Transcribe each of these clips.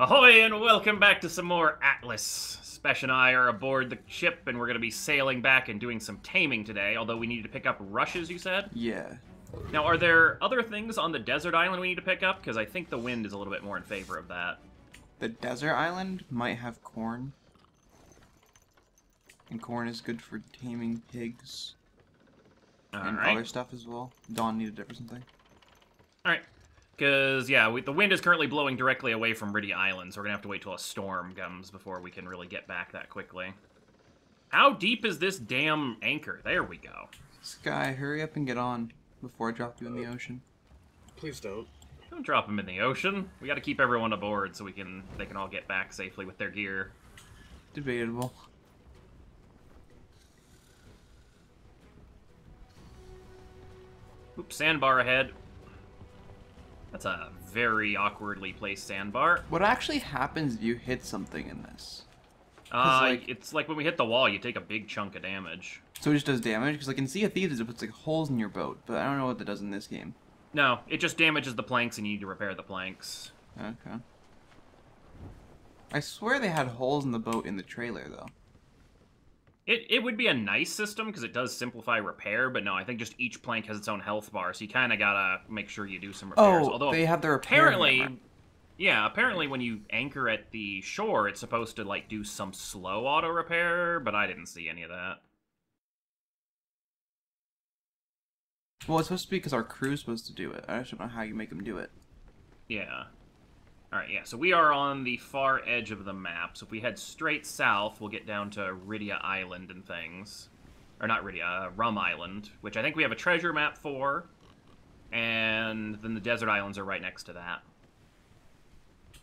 Ahoy and welcome back to some more Atlas. Spesh and I are aboard the ship and we're going to be sailing back and doing some taming today, although we need to pick up rushes, you said? Yeah. Now, are there other things on the desert island we need to pick up? Because I think the wind is a little bit more in favor of that. The desert island might have corn. And corn is good for taming pigs. All right. Other stuff as well. Dawn needed it for something. Alright. Because, yeah, the wind is currently blowing directly away from Ridia Island, so we're going to have to wait till a storm comes before we can really get back that quickly. How deep is this damn anchor? There we go. Sky, hurry up and get on before I drop you in the ocean. Please don't. Don't drop him in the ocean. We got to keep everyone aboard so they can all get back safely with their gear. Debatable. Oops, sandbar ahead. That's a very awkwardly placed sandbar. What actually happens if you hit something in this? It's like when we hit the wall, you take a big chunk of damage. So it just does damage? Because like in Sea of Thieves, it puts like holes in your boat, but I don't know what that does in this game. No, it just damages the planks and you need to repair the planks. Okay. I swear they had holes in the boat in the trailer, though. It would be a nice system, because it does simplify repair, but no, I think just each plank has its own health bar, so you kind of gotta make sure you do some repairs. Oh, although they have the repair. Apparently when you anchor at the shore, it's supposed to, like, do some slow auto repair, but I didn't see any of that. Well, it's supposed to be because our crew's supposed to do it. I just don't know how you make them do it. Yeah. Alright, yeah, so we are on the far edge of the map, so if we head straight south, we'll get down to Ridia Island and things. Or not Ridia, Rum Island, which I think we have a treasure map for, and then the desert islands are right next to that.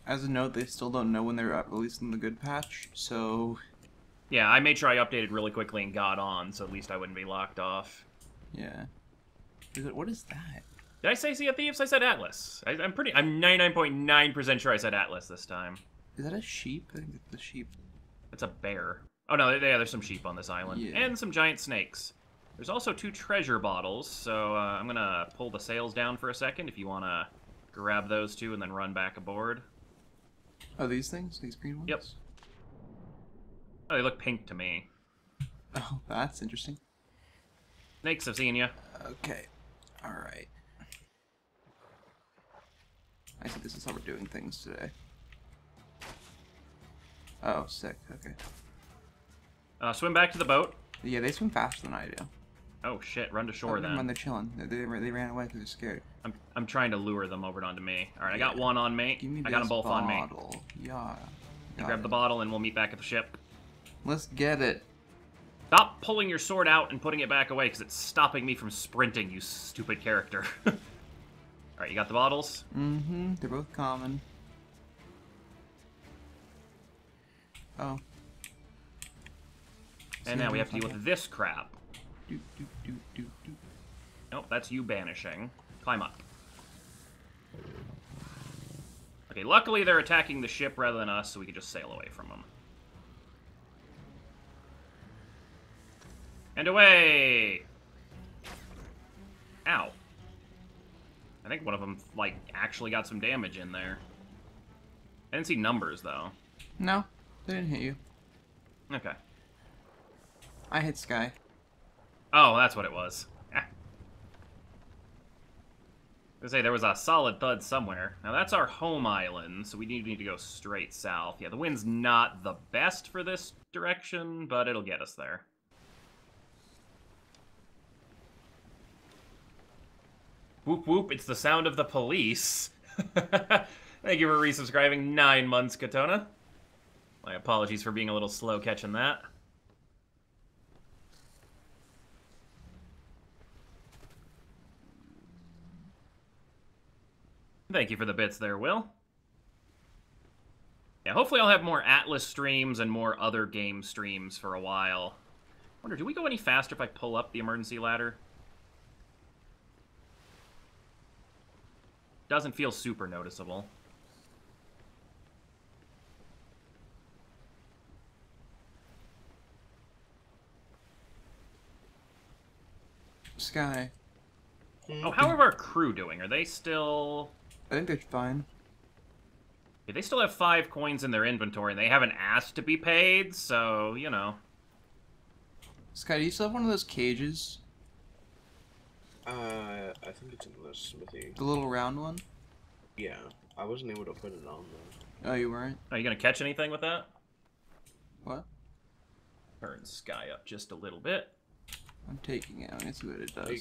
As a note, they still don't know when they're releasing the good patch, so... Yeah, I made sure I updated really quickly and got on, so at least I wouldn't be locked off. Yeah. What is that? Did I say Sea of Thieves? I said Atlas. I'm 99.9% sure I said Atlas this time. Is that a sheep? I think it's a sheep. It's a bear. Oh no, yeah, there's some sheep on this island. Yeah. And some giant snakes. There's also 2 treasure bottles, so I'm gonna pull the sails down for a second if you wanna grab those 2 and then run back aboard. Oh, these things? These green ones? Yep. Oh, they look pink to me. Oh, that's interesting. Snakes have seen you. Okay. Alright. I see this is how we're doing things today. Oh, sick. Okay. Swim back to the boat. Yeah, they swim faster than I do. Oh shit! Run to shore then. Run, they're chilling. They ran away because they're scared. I'm trying to lure them over onto me. All right, I got one on me. Give me I got them both bottle. On me. Yeah. Grab the bottle and we'll meet back at the ship. Let's get it. Stop pulling your sword out and putting it back away because it's stopping me from sprinting. You stupid character. Alright, you got the bottles? Mm-hmm, they're both common. Oh. And now we have to deal with this crap. Nope, that's you banishing. Climb up. Okay, luckily they're attacking the ship rather than us, so we can just sail away from them. And away! Ow. I think one of them, like, actually got some damage in there. I didn't see numbers, though. No, they didn't hit you. Okay. I hit Sky. Oh, that's what it was. Ah. I was gonna say, there was a solid thud somewhere. Now, that's our home island, so we need to go straight south. Yeah, the wind's not the best for this direction, but it'll get us there. Whoop whoop, it's the sound of the police. Thank you for resubscribing 9 months, Katona. My apologies for being a little slow catching that. Thank you for the bits there, Will. Yeah, hopefully I'll have more Atlas streams and more other game streams for a while. I wonder, do we go any faster if I pull up the emergency ladder? Doesn't feel super noticeable. Sky. Oh, how are our crew doing? Are they still... I think they're fine. Yeah, they still have 5 coins in their inventory, and they haven't asked to be paid, so, you know. Sky, do you still have one of those cages? I think it's in the smithy. The little round one? Yeah. I wasn't able to put it on, though. Oh, you weren't? Are you gonna catch anything with that? What? Turn Sky up just a little bit. I'm taking it. I'm gonna see what it does. Like,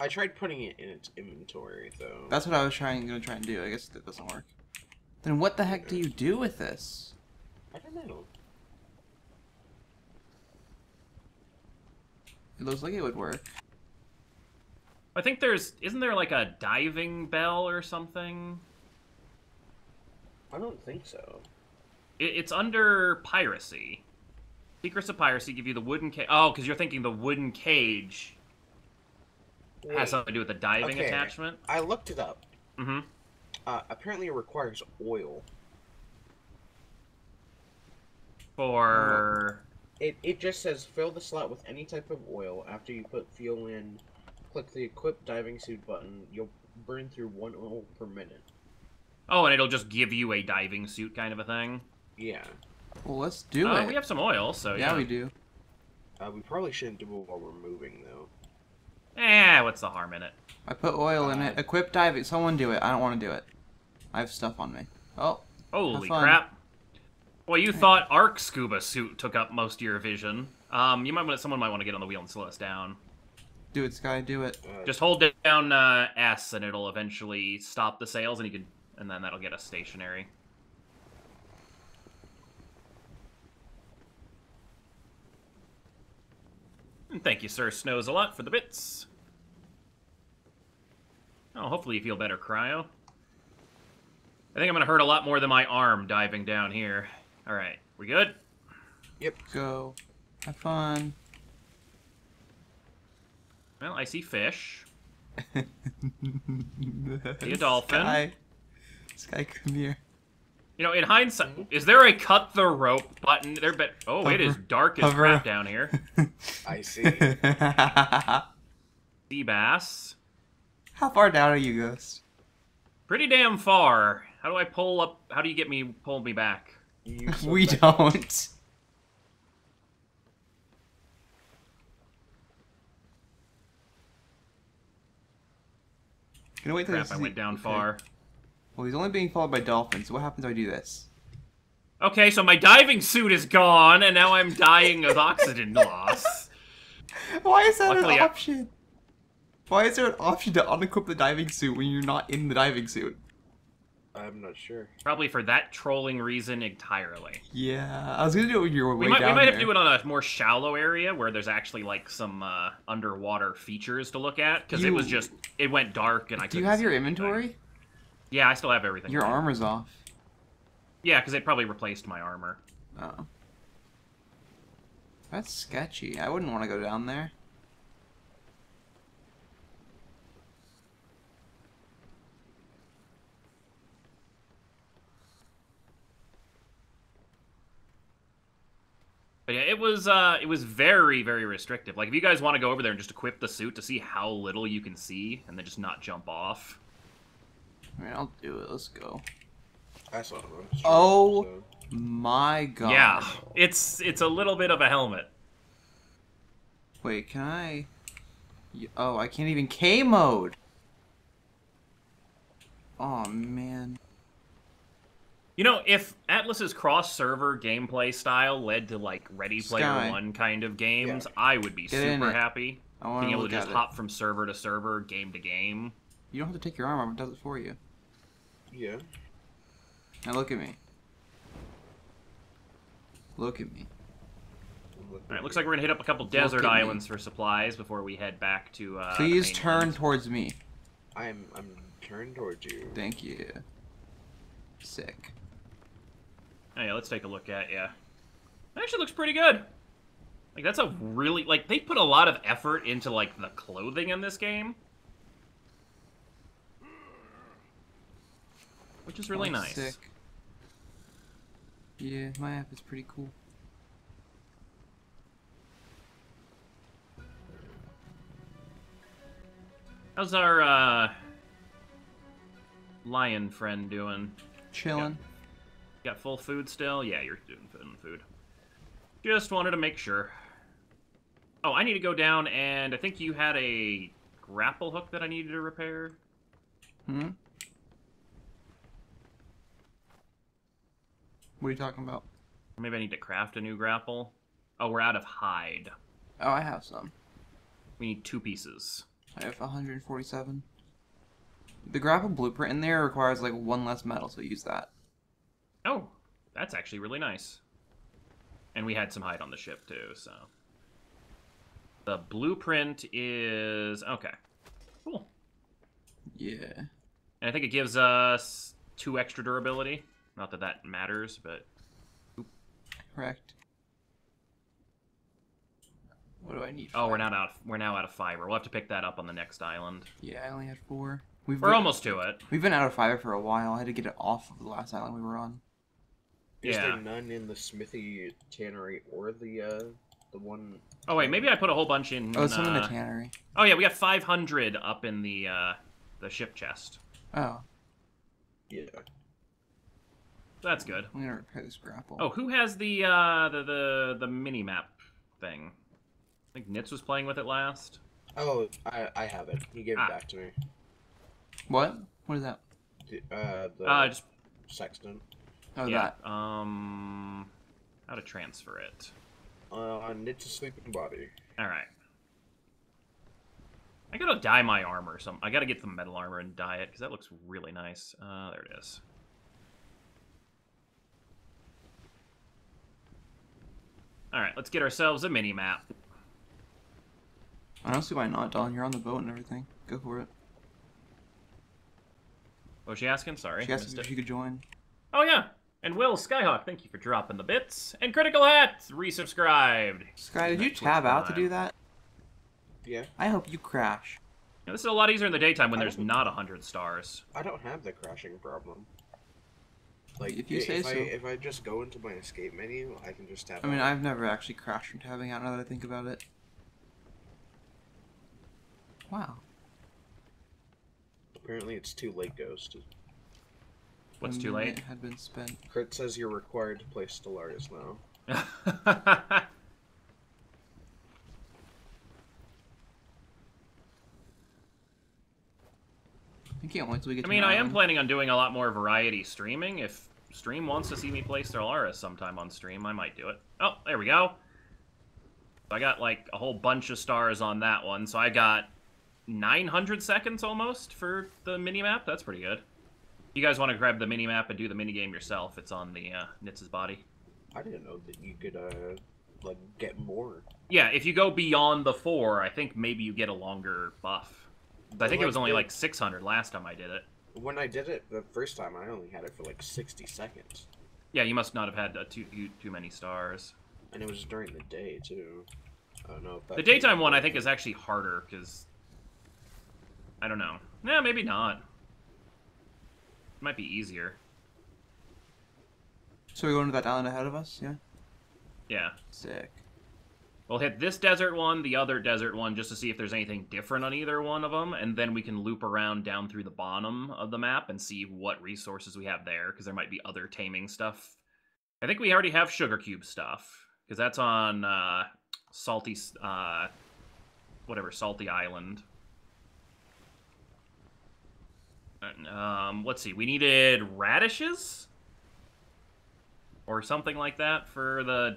I tried putting it in its inventory, though. That's what I was gonna try and do. I guess it doesn't work. Then what the heck do you do with this? I don't know. It looks like it would work. I think isn't there like a diving bell or something? I don't think so. It's under piracy. Secrets of piracy give you the wooden cage. Oh, because you're thinking the wooden cage has something to do with the diving attachment? I looked it up. Mm-hmm. Apparently it requires oil. For... It just says fill the slot with any type of oil. After you put fuel in, click the equip diving suit button. You'll burn through 1 oil per minute. Oh, and it'll just give you a diving suit kind of a thing? Yeah. Well, let's do it. We have some oil, so yeah. Yeah, we do. We probably shouldn't do it while we're moving, though. Eh, what's the harm in it? I put oil in it. Equip diving. Someone do it. I don't want to do it. I have stuff on me. Oh. Holy crap. Well, you thought Arc Scuba Suit took up most of your vision. You might want someone might want to get on the wheel and slow us down. Do it, Sky. Do it. Just hold down S, and it'll eventually stop the sails, and you can, and then that'll get us stationary. And thank you, Sir Snows a lot, for the bits. Oh, hopefully you feel better, Cryo. I think I'm gonna hurt a lot more than my arm diving down here. All right, we good? Yep. Go. Have fun. Well, I see fish. See a dolphin. Sky, come here. You know, in hindsight, is there a cut the rope button? There, but oh, it is dark as crap down here. I see. Sea bass. How far down are you, Ghost? Pretty damn far. How do I pull up? How do you get me? Pull me back. We don't. Gonna wait till crap, I went down far. Well, he's only being followed by dolphins, so what happens if I do this? Okay, so my diving suit is gone, and now I'm dying of oxygen loss. Why is that an option? Why is there an option to unequip the diving suit when you're not in the diving suit? I'm not sure. Probably for that trolling reason entirely. Yeah, I was gonna do it when you were way down there. We might have to do it on a more shallow area where there's actually like some underwater features to look at, because it went dark and I couldn't see. Do you have your inventory? Anything. Yeah, I still have everything. Your armor's off. Yeah, because it probably replaced my armor. Oh. That's sketchy. I wouldn't want to go down there. But yeah, it was very, very restrictive. Like, if you guys want to go over there and just equip the suit to see how little you can see, and then just not jump off... I mean, I'll do it. Let's go. I saw it. Oh my god. Yeah, it's a little bit of a helmet. Wait, can I? Oh, I can't even K mode. Oh man. You know, if Atlas's cross-server gameplay style led to like Ready Player One kind of games, yeah. I would be super happy. I want being able to just hop from server to server, game to game. You don't have to take your armor, it does it for you. Yeah. Now look at me. Look at me. Alright, looks like we're gonna hit up a couple desert islands for supplies before we head back to, please turn towards me. I'm turned towards you. Thank you. Sick. Oh yeah, let's take a look at, yeah. It actually looks pretty good. Like, that's a really, like, they put a lot of effort into, like, the clothing in this game. Which is really nice. Sick. Yeah, my app is pretty cool. How's our lion friend doing? Chilling. Got full food still? Yeah, you're doing food. Just wanted to make sure. Oh, I need to go down, and I think you had a grapple hook that I needed to repair. Hmm? What are you talking about? Maybe I need to craft a new grapple. Oh, we're out of hide. Oh, I have some. We need 2 pieces. I have 147. The grapple blueprint in there requires like 1 less metal, so use that. Oh, that's actually really nice. And we had some hide on the ship too, so. The blueprint is... okay. Cool. Yeah. And I think it gives us 2 extra durability. Not that that matters, but... oop. Correct. What do I need? Oh, we're now out of fiber. We'll have to pick that up on the next island. Yeah, I only had 4. We're almost to it. We've been out of fiber for a while. I had to get it off of the last island we were on. Yeah. Is there none in the smithy, tannery, or the one? Oh wait, maybe I put a whole bunch in. Oh, some in the tannery. Oh yeah, we got 500 up in the ship chest. Oh. Yeah. That's good. I'm gonna repair this grapple. Oh, who has the mini map thing? I think Nitz was playing with it last. Oh, I have it. He gave it back to me. What? What is that? Just sextant. Oh, yeah. That. How to transfer it? Nitz's sleeping body. All right. I gotta dye my armor. Some. I gotta get the metal armor and dye it because that looks really nice. There it is. All right, let's get ourselves a mini map. I don't see why not, Don. You're on the boat and everything. Go for it. What was she asking? Sorry. She asked if she could join. Oh, yeah. And Will Skyhawk, thank you for dropping the bits. And Critical Hats, resubscribed. Sky, did you tab out to do that? Yeah. I hope you crash. You know, this is a lot easier in the daytime when there's not 100 stars. I don't have the crashing problem. Like, if you say so. If I just go into my escape menu, I can just tab out. I mean, I've never actually crashed from tabbing out now that I think about it. Wow. Apparently it's too late, Ghost. What's too late? Had been spent. Crit says you're required to play Stellaris now. I can't wait till we get to I mean, I am planning on doing a lot more variety streaming. If Stream wants to see me play Stellaris sometime on stream, I might do it. Oh, there we go. I got, like, a whole bunch of stars on that one, so I got 900 seconds almost for the minimap. That's pretty good. You guys want to grab the minimap and do the minigame yourself. It's on the Nitz's body. I didn't know that you could like get more. Yeah, if you go beyond the 4, I think maybe you get a longer buff. But I think it was only like 600 last time I did it. When I did it the first time, I only had it for like 60 seconds. Yeah, you must not have had too many stars. And it was during the day, too. I don't know if that... the daytime one, I think, is actually harder, because... I don't know. Nah, maybe not. It might be easier. So we're going to that island ahead of us, yeah? Yeah. Sick. We'll hit this desert one, the other desert one, just to see if there's anything different on either one of them, and then we can loop around down through the bottom of the map and see what resources we have there, because there might be other taming stuff. I think we already have sugar cube stuff, because that's on Salty... whatever, Salty Island. Let's see, we needed radishes? Or something like that for the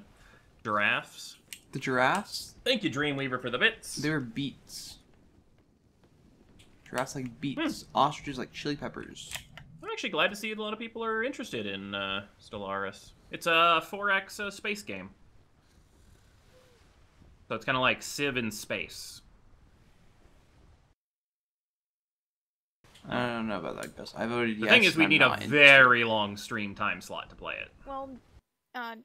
giraffes. The giraffes? Thank you, Dreamweaver, for the bits. They were beets. Giraffes like beets. Ostriches like chili peppers. I'm actually glad to see a lot of people are interested in Stellaris. It's a 4X space game. So it's kind of like Civ in space. I don't know about that, Gus. I voted yes. The thing is, we need a very long stream time slot to play it. Well,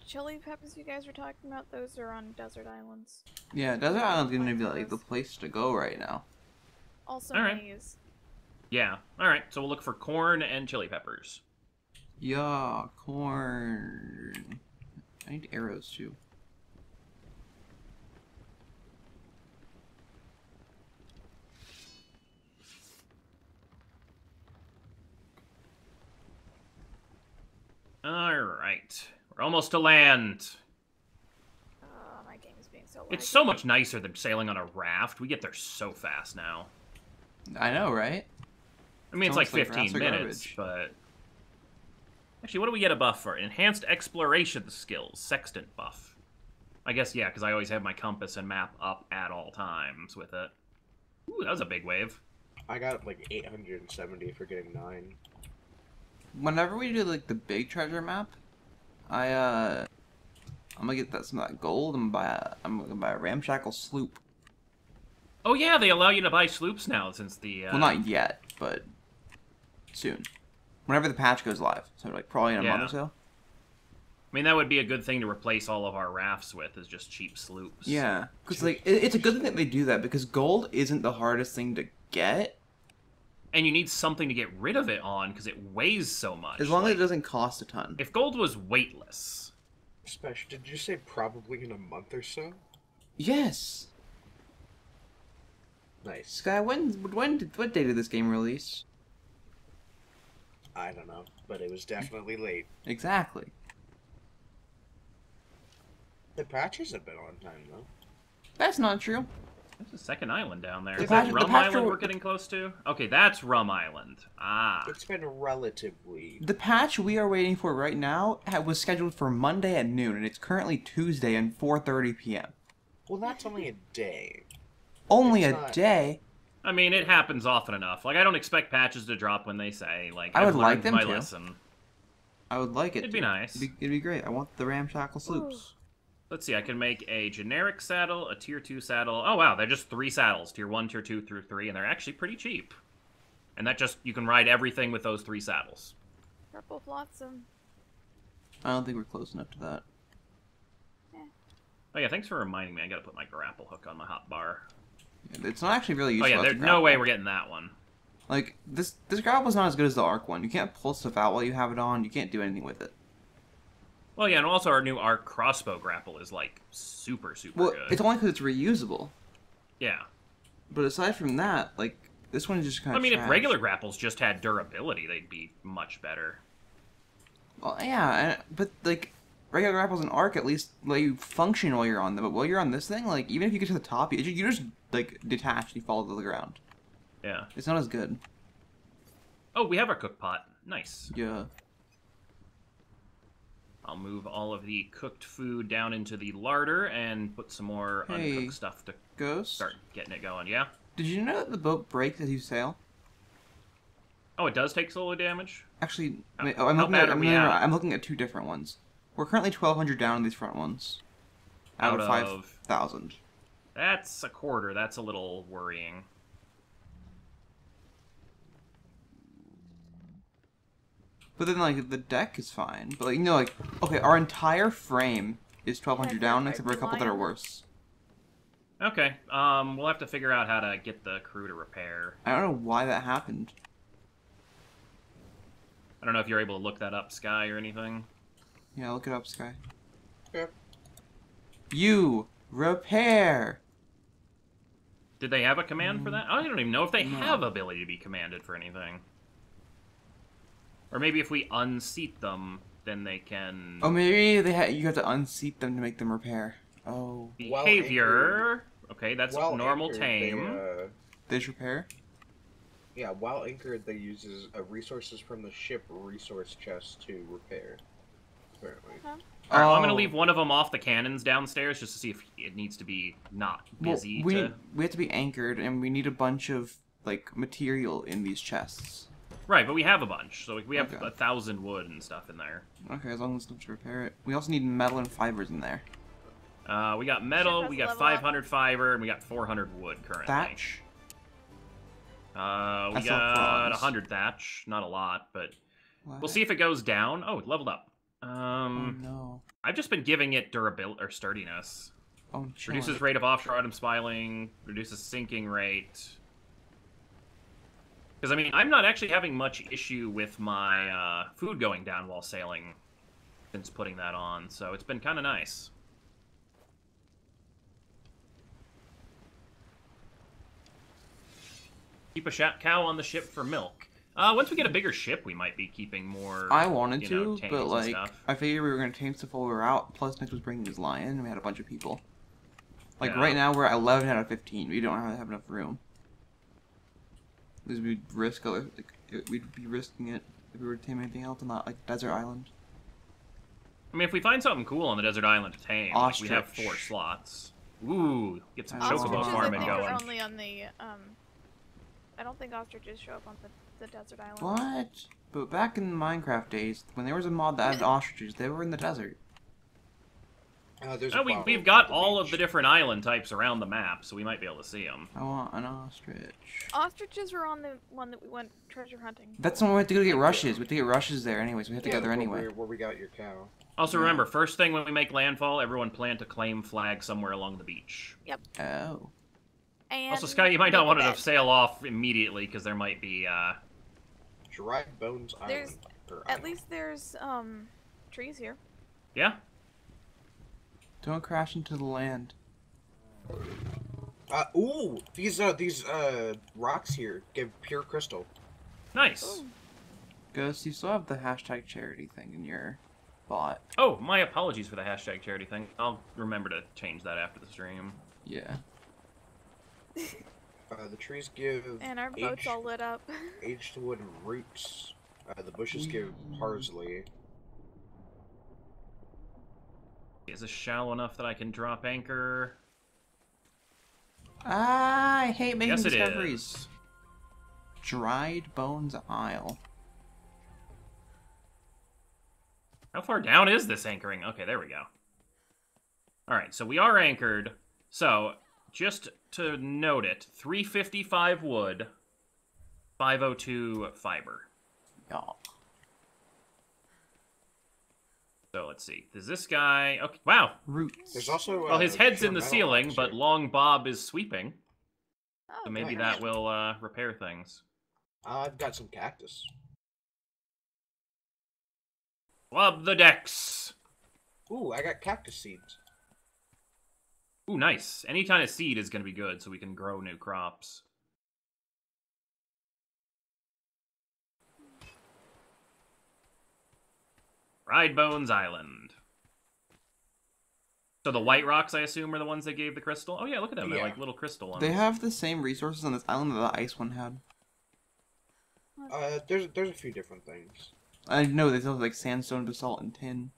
chili peppers you guys were talking about, those are on desert islands. Yeah, desert island's gonna be like the place to go right now. Also maize. Yeah. All right. So we'll look for corn and chili peppers. Yeah, corn. I need arrows too. All right. right. We're almost to land. Oh, my game is being so laggy. It's so much nicer than sailing on a raft. We get there so fast now. I know, right? I mean, it's like 15 minutes, but... Actually, what do we get a buff for? Enhanced exploration skills. Sextant buff. I guess, yeah, because I always have my compass and map up at all times with it. Ooh, that was a big wave. I got, like, 870 for getting 9. Whenever we do, like, the big treasure map, I'm gonna get that, some of that gold and I'm gonna buy a ramshackle sloop. Oh, yeah, they allow you to buy sloops now since the, Well, not yet, but soon. Whenever the patch goes live. So, like, probably in a month or so. I mean, that would be a good thing to replace all of our rafts with, is just cheap sloops. Yeah, because, like, it's a good thing that they do that, because gold isn't the hardest thing to get. And you need something to get rid of it on, because it weighs so much. As long as it doesn't cost a ton. If gold was weightless... Spesh, did you say probably in a month or so? Yes. Nice. Sky, what day did this game release? I don't know, but it was definitely late. Exactly. The patches have been on time, though. That's not true. There's a second island down there. Is that Rum Island we're getting close to? Okay, that's Rum Island. Ah. It's been relatively... The patch we are waiting for right now was scheduled for Monday at noon, and it's currently Tuesday at 4:30 p.m. Well, that's only a day. Only a day? I mean, it happens often enough. Like, I don't expect patches to drop when they say, like, I would like them to. I would like it. It'd be nice. It'd be great. I want the ramshackle sloops. Let's see, I can make a generic saddle, a tier 2 saddle. Oh, wow, they're just 3 saddles, tier 1, tier 2, through 3, and they're actually pretty cheap. And that just, you can ride everything with those 3 saddles. Purple Blossom. I don't think we're close enough to that. Yeah. Oh, yeah, thanks for reminding me. I gotta put my grapple hook on my hotbar. It's not actually really useful. Oh, yeah, there's no way we're getting that one. Like, this grapple's not as good as the arc one. You can't pull stuff out while you have it on. You can't do anything with it. Well, yeah, and also our new arc crossbow grapple is, like, super good. Well, it's only because it's reusable. Yeah. But aside from that, like, this one is just kind of trash. If regular grapples just had durability, they'd be much better. Well, yeah, but, like, regular grapples and arc at least let you function while you're on them. But while you're on this thing, like, even if you get to the top, you're just, like, detached. You fall to the ground. Yeah. It's not as good. Oh, we have our cook pot. Nice. Yeah. I'll move all of the cooked food down into the larder and put some more uncooked stuff to start getting it going, yeah? Did you know that the boat breaks as you sail? Oh, it does take solo damage? Actually, I'm looking at two different ones. We're currently 1,200 down on these front ones. Out of 5,000. That's a quarter. That's a little worrying. But then, like, the deck is fine. But, like, you know, like, okay, our entire frame is 1,200 down, except for a couple that are worse. Okay, we'll have to figure out how to get the crew to repair. I don't know why that happened. I don't know if you're able to look that up, Sky, or anything. Yeah, look it up, Sky. Yeah. You repair! Did they have a command for that? I don't even know if they have ability to be commanded for anything. Or maybe if we unseat them, then they can... Oh, maybe you have to unseat them to make them repair. Oh. Behavior. Okay, that's normal tame. They repair? Yeah, while anchored, they use resources from the ship resource chest to repair. Apparently. Okay. All right, well, I'm going to leave one of them off the cannons downstairs just to see if it needs to be not busy. Well, we have to be anchored, and we need a bunch of, like, material in these chests. Right, but we have a bunch, so we have 1,000 wood and stuff in there. Okay, as long as we repair it. We also need metal and fibers in there. We got metal, we got 500 fiber, and we got 400 wood currently. Thatch? We got 100 thatch. Not a lot, but we'll see if it goes down. Oh, it leveled up. Oh, no. I've just been giving it durability or sturdiness. Oh, reduces rate of offshore item spilling, reduces sinking rate... Because, I mean, I'm not actually having much issue with my food going down while sailing since putting that on, so it's been kind of nice. Keep a cow on the ship for milk. Once we get a bigger ship, we might be keeping more. I wanted to, but like, I figured we were going to tank stuff while we were out. Plus, Nick was bringing his lion, and we had a bunch of people. Like, right now, we're at 11 out of 15. We don't have enough room. Because we'd risk other, like, we'd be risking it if we were to tame anything else on that, like, desert island. I mean, if we find something cool on the desert island to tame, like, we have 4 slots. Ooh, get some chocobo farming going. Ostriches only on the, I don't think ostriches show up on the desert island. What? But back in the Minecraft days, when there was a mod that had ostriches, they were in the desert. No, we've got all of the different island types around the map, so we might be able to see them. I want an ostrich. Ostriches were on the one that we went treasure hunting. That's the one we had to go to get rushes. We had to get rushes there anyways. We had to go there anyway. Where we got your cow. Also, remember, first thing when we make landfall, everyone plant a claim flag somewhere along the beach. Yep. Oh. And also, Sky, you might not want to sail off immediately, because there might be, Dried Bones Island. At least there's, trees here. Yeah. Don't crash into the land. Ooh! These rocks here give pure crystal. Nice! Ooh. Ghost, you still have the hashtag charity thing in your bot. Oh, my apologies for the hashtag charity thing. I'll remember to change that after the stream. Yeah. The trees give... And our boat's all lit up. Aged wood and roots. The bushes give parsley. Is this shallow enough that I can drop anchor? I hate making discoveries. Is. Dried Bones Isle. How far down is this anchoring? Okay, there we go. Alright, so we are anchored. So, just to note it, 355 wood, 502 fiber. Y'all. Oh. So let's see. Does this guy? Okay. Wow. Roots. There's also. Well, his head's in the ceiling, but Long Bob is sweeping. Oh, so maybe that will repair things. I've got some cactus. Club the decks. Ooh, I got cactus seeds. Ooh, nice. Any kind of seed is going to be good, so we can grow new crops. Dried Bones Island. So the white rocks, I assume, are the ones that gave the crystal? Oh yeah, look at them. Yeah. They're like little crystal ones. They have the same resources on this island that the ice one had. There's a few different things. I know, they still have like sandstone, basalt, and tin.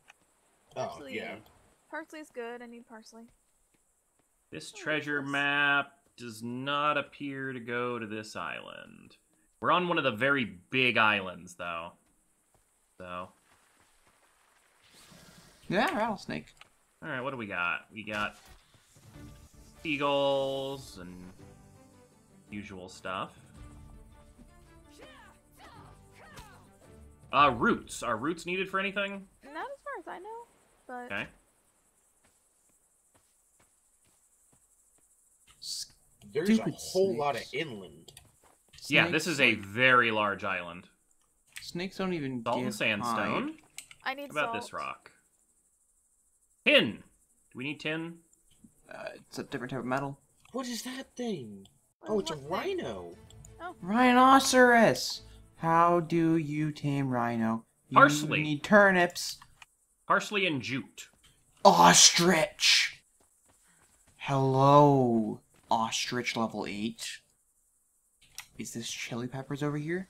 Parsley. Oh, yeah. Parsley's good, I need parsley. This treasure map does not appear to go to this island. We're on one of the very big islands, though. So... Yeah, rattlesnake. Alright, what do we got? We got seagulls and usual stuff. Roots. Are roots needed for anything? Not as far as I know, but... Okay. There's a whole lot of inland. Snakes. Yeah, this is a very large island. Snakes don't even salt and sandstone. Hide. I need salt. How about this rock? Tin! Do we need tin? It's a different type of metal. What is that thing? Oh, it's a rhino. Oh. Rhinoceros! How do you tame rhino? You parsley. You need turnips. Parsley and jute. Ostrich! Hello, ostrich level 8. Is this chili peppers over here?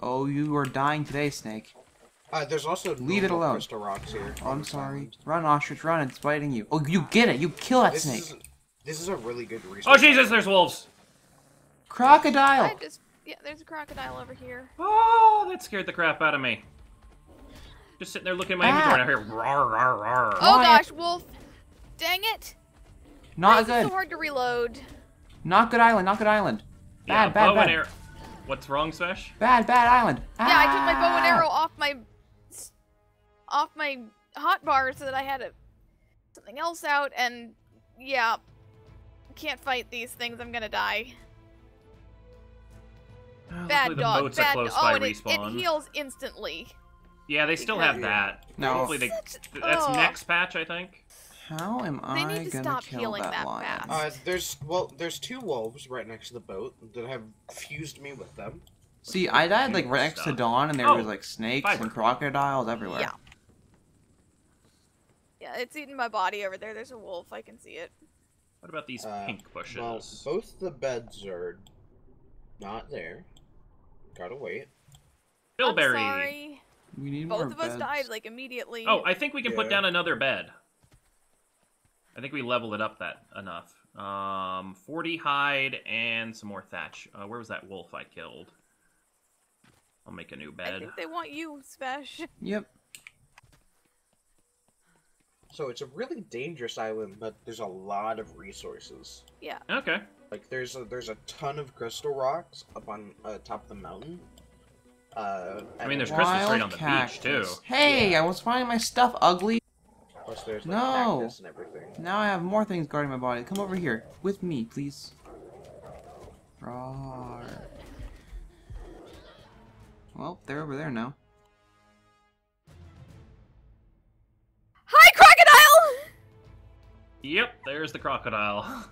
Oh, you are dying today, snake. There's also leave it alone. Crystal rocks here. Oh, I'm sorry. Run, ostrich, run! It's biting you. Oh, you get it! You kill that snake. This is a really good resource. Oh Jesus! There's wolves. Crocodile. Yeah, there's a crocodile over here. Oh, that scared the crap out of me. Just sitting there looking at my inventory. I hear rawr, rawr, rawr. Oh gosh, wolf! Dang it! Not good. It's so hard to reload. Not good island. Not good island. Bad, bad, bad. What's wrong, Smash? Bad, bad island. Ah. Yeah, I took my bow and arrow off my. Hotbar so that I had something else out, and yeah, can't fight these things. I'm gonna die. Bad dog. Bad dog. Oh, and it heals instantly. Yeah, they still have that. No, hopefully they. That's next patch, I think. How am I gonna kill that lion? There's 2 wolves right next to the boat that have fused me with them. See, I died like right next to Dawn, and there was like snakes and crocodiles everywhere. Yeah. Yeah, it's eating my body over there. There's a wolf. I can see it. What about these pink bushes? Well, both the beds are not there. Gotta wait. Bilberry. I'm sorry. We need both more beds. Us died like immediately. Oh, I think we can put down another bed. I think we level it up that enough. 40 hide and some more thatch. Where was that wolf I killed? I'll make a new bed. I think they want you, Spesh. Yep. So it's a really dangerous island, but there's a lot of resources. Yeah. Okay. Like there's a ton of crystal rocks up on top of the mountain. I mean, there's crystals right on the beach too. Hey, I was finding my stuff ugly. Plus there's like cactus and everything. Now I have more things guarding my body. Come over here with me, please. Rawr. Well, they're over there now. Hi, crocodile! Yep, there's the crocodile.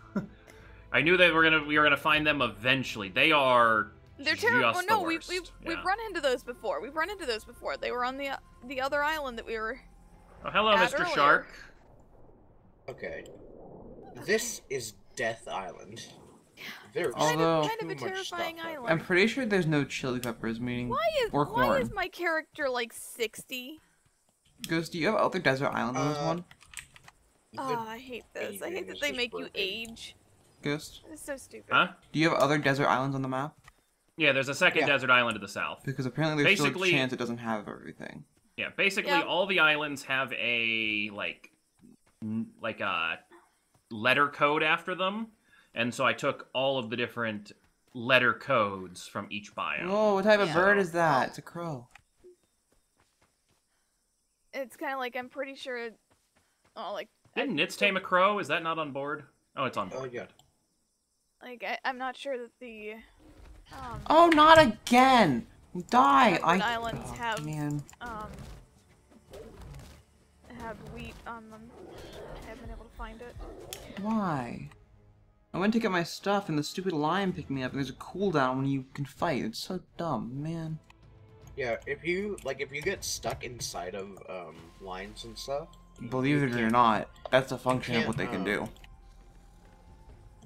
I knew that we were gonna find them eventually. They are. They're terrible. Oh, no, we've run into those before. We've run into those before. They were on the other island that we were. Oh, hello, Mr. Earlier. Shark. Okay, this is Death Island. There's kind of a terrifying island. I'm pretty sure there's no chili peppers, meaning why is my character like 60? Ghost, do you have other desert island on this one? Oh, I hate this. I hate that they make you age. Ghost? It's so stupid. Huh? Do you have other desert islands on the map? Yeah, there's a second desert island to the south. Because apparently there's still a chance it doesn't have everything. Yeah, basically all the islands have a, like a letter code after them. And so I took all of the different letter codes from each biome. Oh, what type of bird is that? It's a crow. It's kind of like, I'm pretty sure, didn't Nitz tame a crow? Is that not on board? Oh, it's on board. Oh, yeah. Like, I'm not sure that the, oh, not again! Die! Islands have wheat on them. I haven't been able to find it. Why? I went to get my stuff and the stupid lion picked me up and there's a cooldown when you can fight. It's so dumb, man. Yeah, if you get stuck inside of lines and stuff. Believe it or not, that's a function of what they can do.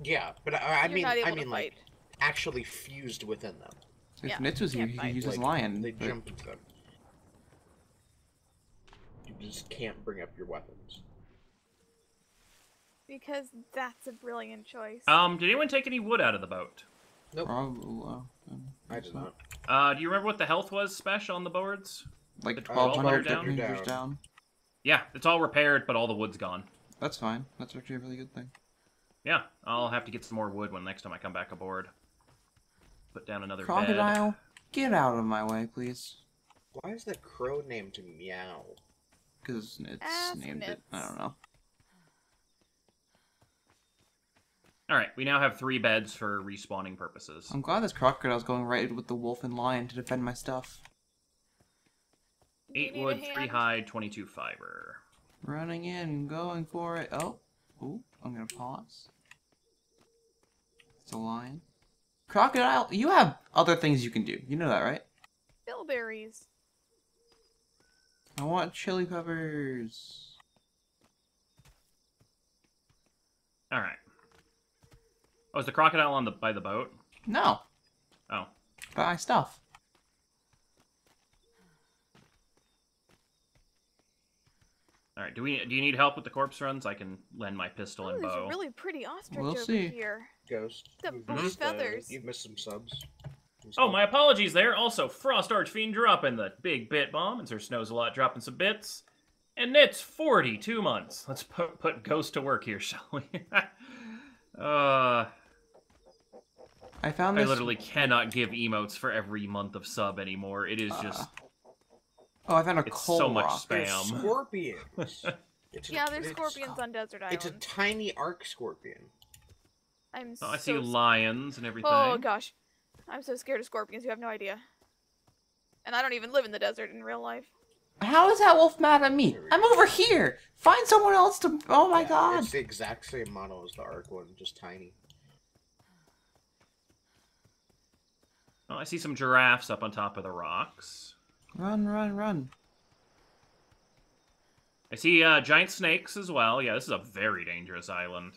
Yeah, but I mean like actually fused within them. If Nitz was here, he could use his lion. They jump into them. You just can't bring up your weapons. Because that's a brilliant choice. Did anyone take any wood out of the boat? Nope. I did not. Do you remember what the health was, Spesh, on the boards? Like the 1,200 down. Yeah, it's all repaired, but all the wood's gone. That's fine. That's actually a really good thing. Yeah, I'll have to get some more wood when next time I come back aboard. Put down another crocodile, get out of my way, please. Why is that crow named Meow? Because it's named it. I don't know. Alright, we now have 3 beds for respawning purposes. I'm glad this crocodile's going right with the wolf and lion to defend my stuff. 8 wood, 3 hide, 22 fiber. Running in, going for it. Oh, ooh, I'm gonna pause. It's a lion. Crocodile, you have other things you can do. You know that, right? Bilberries. I want chili peppers. Alright. Oh, is the crocodile on by the boat? No. Oh. Buy stuff. All right. Do you need help with the corpse runs? I can lend my pistol and bow. There's a really pretty ostrich over here. Ghost. Some feathers. You've missed some subs. Oh, my apologies there. Also, Frost Archfiend dropping the big bit bomb, and Sir Snow's a lot dropping some bits, and it's 42 months. Let's put Ghost to work here, shall we? I found this. I literally cannot give emotes for every month of sub anymore. It is just. Oh, I found a coal rock. There's scorpions. There's scorpions on Desert Island. It's a tiny arc scorpion. I see lions and everything. Oh gosh, I'm so scared of scorpions. You have no idea. And I don't even live in the desert in real life. How is that wolf mad at me? I'm over here. Find someone else to. Oh my god. It's the exact same model as the arc one, just tiny. Oh, I see some giraffes up on top of the rocks. Run, run, run. I see giant snakes as well. Yeah, this is a very dangerous island.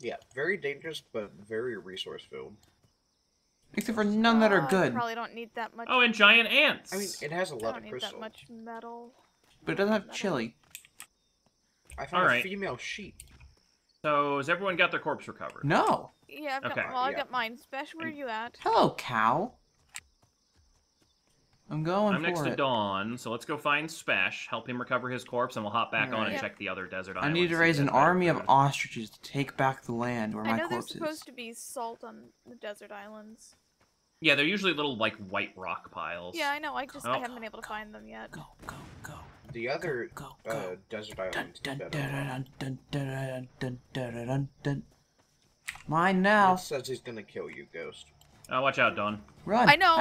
Yeah, very dangerous, but very resource-filled. Except for none that are good. Probably don't need that much. Oh, and giant ants. I mean, it has a lot of crystal. Don't need that much metal. But it doesn't have chili. I found a female sheep. So has everyone got their corpse recovered? No. Yeah, I've got. Well, I got mine. Spesh, where are you at? Hello, cow. I'm going. I'm next to Dawn, so let's go find Spesh, help him recover his corpse, and we'll hop back on and check the other desert islands. I need to raise an army of ostriches to take back the land where my corpse is. I know there's supposed to be salt on the desert islands. Yeah, they're usually little like white rock piles. Yeah, I know. I just I haven't been able to find them yet. Go, go, go. The other desert islands. Mine now. It says he's gonna kill you, Ghost. Oh, watch out, Dawn. Run! I know,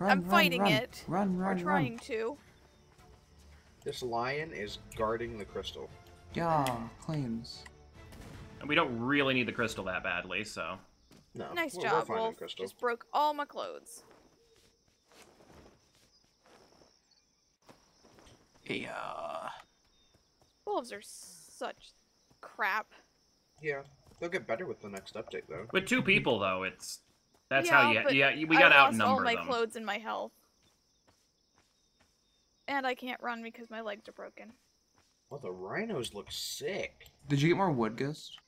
I'm fighting it. Run, run, run. We're trying to. This lion is guarding the crystal. Yeah, claims. And we don't really need the crystal that badly, so. No. Nice job, Wolf. Just broke all my clothes. Yeah. Wolves are such crap. Yeah, they'll get better with the next update, though. With two people, though, it's... That's how you... Yeah, we got outnumbered. I lost all my clothes and my health. And I can't run because my legs are broken. Well, the rhinos look sick. Did you get more wood, Ghost?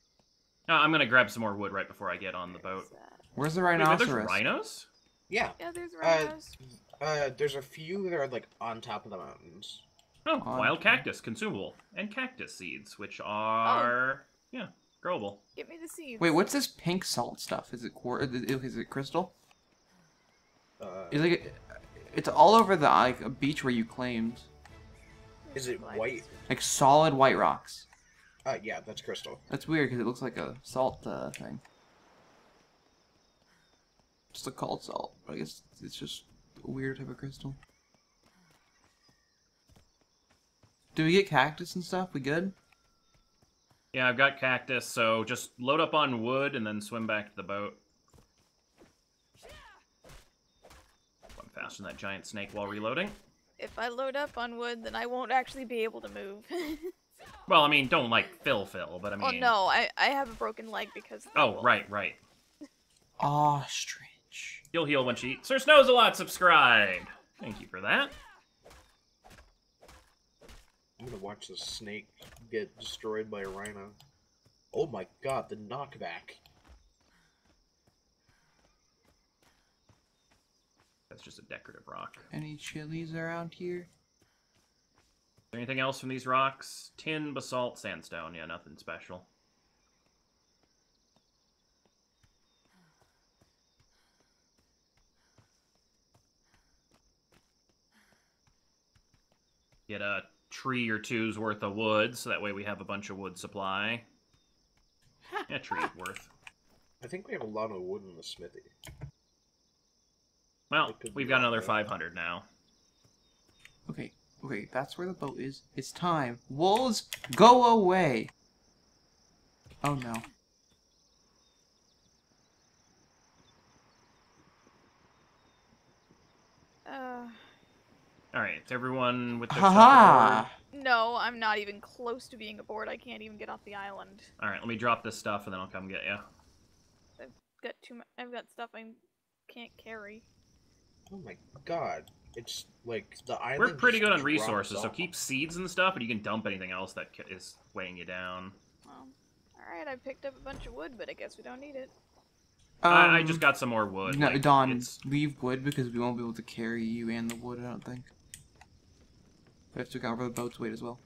I'm gonna grab some more wood right before I get on the boat. Where's the rhinoceros? Wait, there's rhinos? Yeah. Yeah, there's rhinos. There's a few that are, like, on top of the mountains. Oh, wild cactus, consumable. And cactus seeds, which are... Oh. Yeah. Growable. Get me the seeds. Wait, what's this pink salt stuff? Is it crystal? It's like it's all over the like a beach where you claimed. Is it white? Like solid white rocks. Yeah, that's crystal. That's weird because it looks like a salt thing. Just a cold salt. But I guess it's just a weird type of crystal. Do we get cactus and stuff? We good? Yeah, I've got cactus, so just load up on wood and then swim back to the boat. I'm faster than that giant snake while reloading. If I load up on wood, then I won't actually be able to move. Well, I mean, don't, like, fill, but I mean... Oh, no, I have a broken leg because of the wolf. Right. Ostrich. You'll heal when she eats. Sir Snowsalot subscribed! Thank you for that. I'm gonna watch this snake get destroyed by a rhino. Oh my god, the knockback. That's just a decorative rock. Any chilies around here? Is there anything else from these rocks? Tin, basalt, sandstone. Yeah, nothing special. Get a tree or two's worth of wood, so that way we have a bunch of wood supply. Yeah, tree worth. I think we have a lot of wood in the smithy. Well, we've got another 500 now. Okay, okay, that's where the boat is. It's time. Wolves, go away! Oh no. Alright, everyone with their stuff aboard. No, I'm not even close to being aboard. I can't even get off the island. Alright, let me drop this stuff and then I'll come get you. I've got too much. I've got stuff I can't carry. Oh my god. It's like the island. We're pretty good on resources, so keep seeds and stuff, but you can dump anything else that is weighing you down. Well, alright, I picked up a bunch of wood, but I guess we don't need it. I just got some more wood. No, like, Don, leave wood because we won't be able to carry you and the wood, I don't think. We have to cover the boat's weight as well.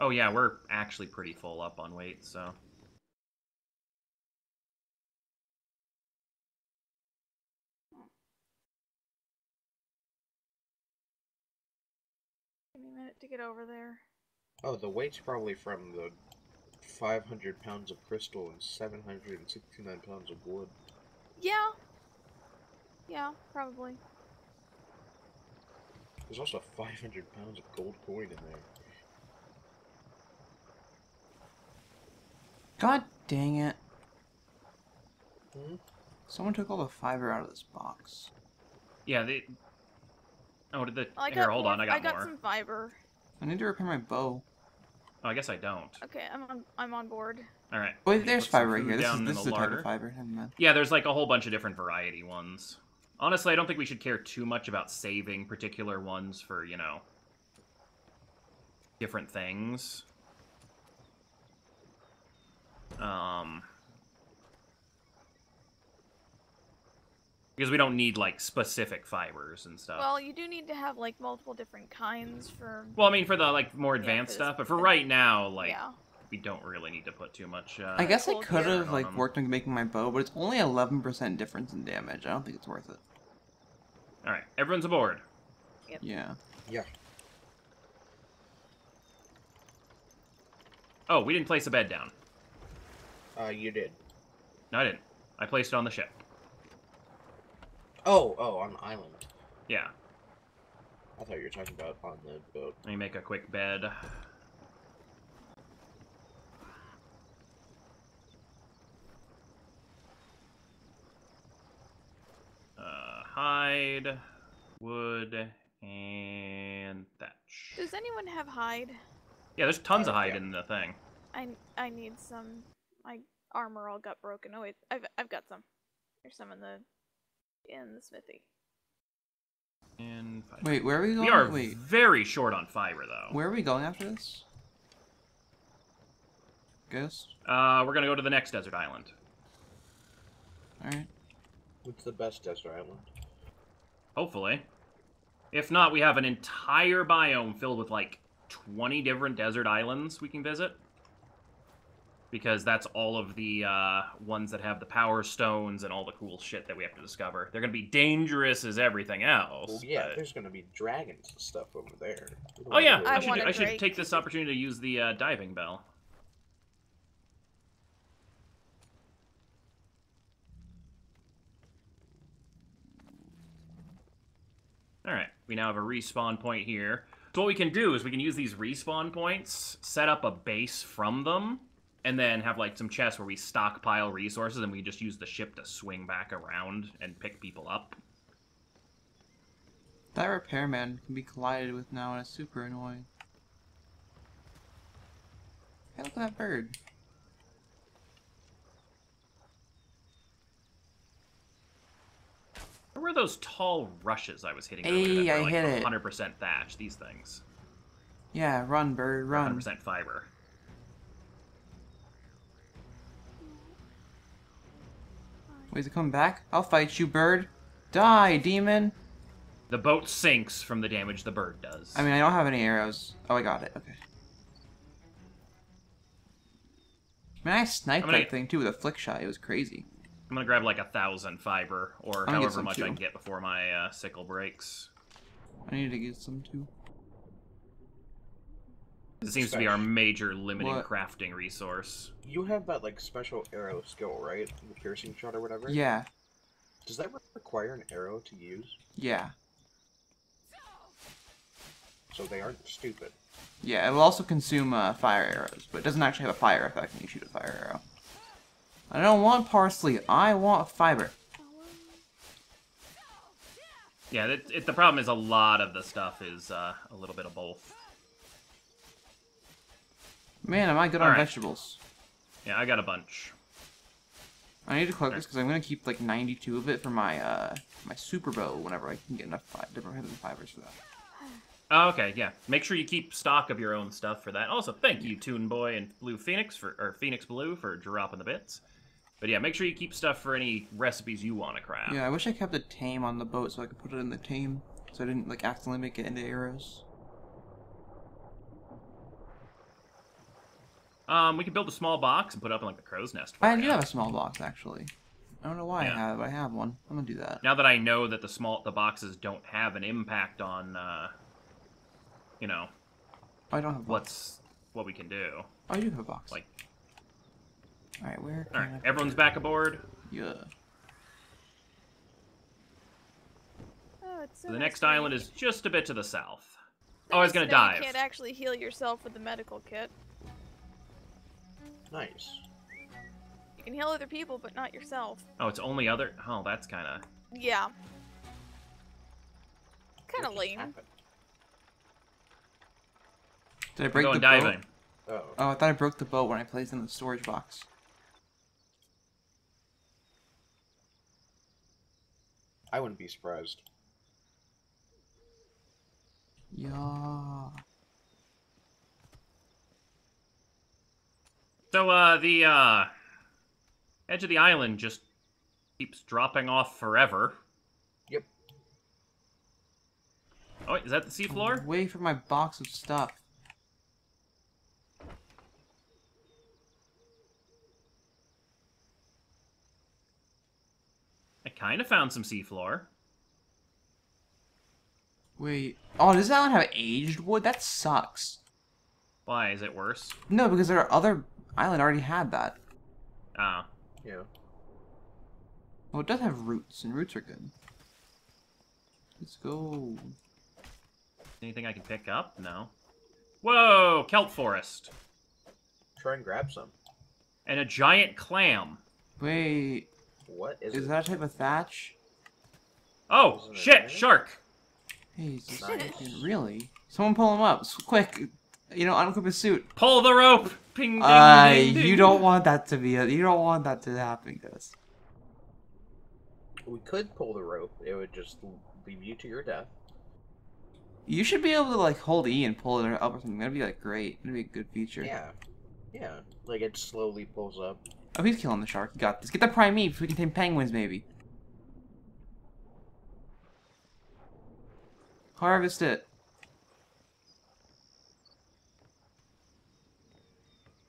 Oh yeah, we're actually pretty full up on weight, so... Give me a minute to get over there. Oh, the weight's probably from the 500 pounds of crystal and 769 pounds of wood. Yeah. Yeah, probably. There's also 500 pounds of gold coin in there. God dang it. Someone took all the fiber out of this box. Yeah, they... Oh, did the... Well, here, hold on, I got more. I got some fiber. I need to repair my bow. Oh, I guess I don't. Okay, I'm on board. All right. Wait, there's fiber right here. This is the type of fiber. Yeah, there's like a whole bunch of different variety ones. Honestly, I don't think we should care too much about saving particular ones for, you know, different things. Because we don't need, like, specific fibers and stuff. Well, you do need to have, like, multiple different kinds for... Well, I mean, for the, like, more advanced stuff. But for right now, like, we don't really need to put too much... I guess I could have, like, worked on making my bow, but it's only 11% difference in damage. I don't think it's worth it. All right. Everyone's aboard. Yep. Yeah. Yeah. Oh, we didn't place a bed down. You did. No, I didn't. I placed it on the ship. Oh, on the island. Yeah. I thought you were talking about on the boat. Let me make a quick bed. Hide, wood, and thatch. Does anyone have hide? Yeah, there's tons of hide in the thing. I need some. My armor all got broken. Oh wait, I've got some. There's some in the... in the smithy. And wait, where are we going? We are very short on fiber, though. Where are we going after this? Ghost? We're gonna go to the next desert island. Alright. What's the best desert island? Hopefully. If not, we have an entire biome filled with, like, 20 different desert islands we can visit. Because that's all of the ones that have the power stones and all the cool shit that we have to discover. They're going to be dangerous as everything else. Well, yeah, but... there's going to be dragons and stuff over there. Oh, yeah. I should take this opportunity to use the diving bell. All right. We now have a respawn point here. So what we can do is we can use these respawn points, set up a base from them, and then have, like, some chests where we stockpile resources and we just use the ship to swing back around and pick people up. That repairman can be collided with now and it's super annoying. Hey, look at that bird. Where were those tall rushes I was hitting earlier? Hey, I hit it. 100% thatch, these things. Yeah, run, bird, run. 100% fiber. Wait, is it coming back? I'll fight you, bird. Die, demon. The boat sinks from the damage the bird does. I mean, I don't have any arrows. Oh, I got it. Okay. Man, I sniped that thing, too, with a flick shot. It was crazy. I'm going to grab, like, 1,000 fiber, or however much I can get before my sickle breaks. I need to get some, too. It seems to be our major limiting crafting resource. You have that, like, special arrow skill, right? The piercing shot or whatever? Yeah. Does that require an arrow to use? Yeah. So they aren't stupid. Yeah, it will also consume fire arrows, but it doesn't actually have a fire effect when you shoot a fire arrow. I don't want parsley, I want fiber. Yeah, the problem is a lot of the stuff is a little bit of both. Man, am I good on vegetables. Yeah, I got a bunch. I need to collect this because I'm going to keep, like, 92 of it for my my super bow whenever I can get enough different fibers for that. Oh, okay, yeah. Make sure you keep stock of your own stuff for that. Also, thank you, Toon Boy and Blue Phoenix, or Phoenix Blue, for dropping the bits. But yeah, make sure you keep stuff for any recipes you want to craft. Yeah, I wish I kept a tame on the boat so I could put it in the tame so I didn't, like, accidentally make it into arrows. We can build a small box and put it up in, like, the crow's nest. I do have a small box, actually. I don't know why I have. I have one. I'm gonna do that. Now that I know that the boxes don't have an impact on, you know, I don't have what we can do. Oh, I do have a box. Like, all right, where? All right, everyone's back aboard. Yeah. Oh, it's so the next island is just a bit to the south. Oh, I was gonna dive. You can't actually heal yourself with the medical kit. Nice. You can heal other people, but not yourself. Oh, it's only other... Oh, that's kind of... Yeah. kind of lame. Happened? Did I break the boat? Uh-oh. Oh, I thought I broke the boat when I placed it in the storage box. I wouldn't be surprised. Yeah. So, the, edge of the island just keeps dropping off forever. Yep. Oh, wait, is that the seafloor? Away from my box of stuff. I kind of found some seafloor. Wait. Oh, does that island have aged wood? That sucks. Why? Is it worse? No, because there are other island already had that. Ah. Yeah. Well, it does have roots, and roots are good. Let's go. Anything I can pick up? No. Whoa! Kelp forest. Try and grab some. And a giant clam. Wait. What is it? Is that a type of thatch? Oh, shit, shark! Hey, nice. Really? Someone pull him up, quick! You know, unequip his suit. Pull the rope! Ping, ding, ding, ding. You don't want that to be you don't want that to happen, guys. We could pull the rope, it would just leave you to your death. You should be able to, like, hold E and pull it up or something. That'd be, like, great. That'd be a good feature. Yeah. Yeah. Like, it slowly pulls up. Oh, he's killing the shark. You got this. Get the prime meat so we can tame penguins, maybe. Harvest it.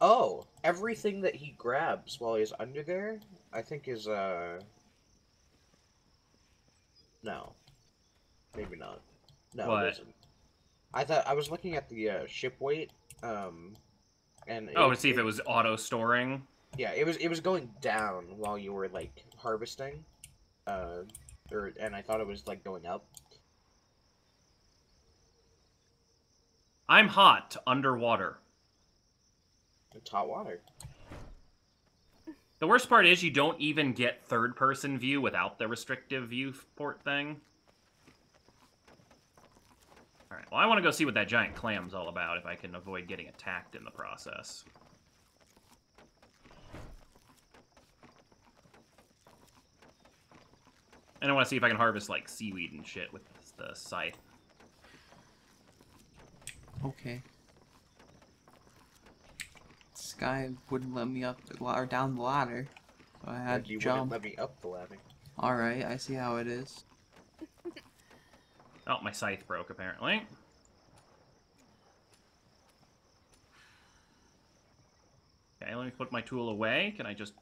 Oh, everything that he grabs while he's under there, I think is, No. Maybe not. No, what? It isn't. I thought... I was looking at the, ship weight, and... Oh, to see if it was auto-storing? Yeah, it was going down while you were, like, harvesting. And I thought it was, like, going up. I'm hot underwater. It's hot water. The worst part is you don't even get third-person view without the restrictive viewport thing. Alright, well, I want to go see what that giant clam's all about if I can avoid getting attacked in the process. And I want to see if I can harvest, like, seaweed and shit with the scythe. Okay. This guy wouldn't let me up the ladder, or down the ladder. So I had to jump. You wouldn't let me up the ladder. Alright, I see how it is. Oh, my scythe broke, apparently. Okay, let me put my tool away. Can I just...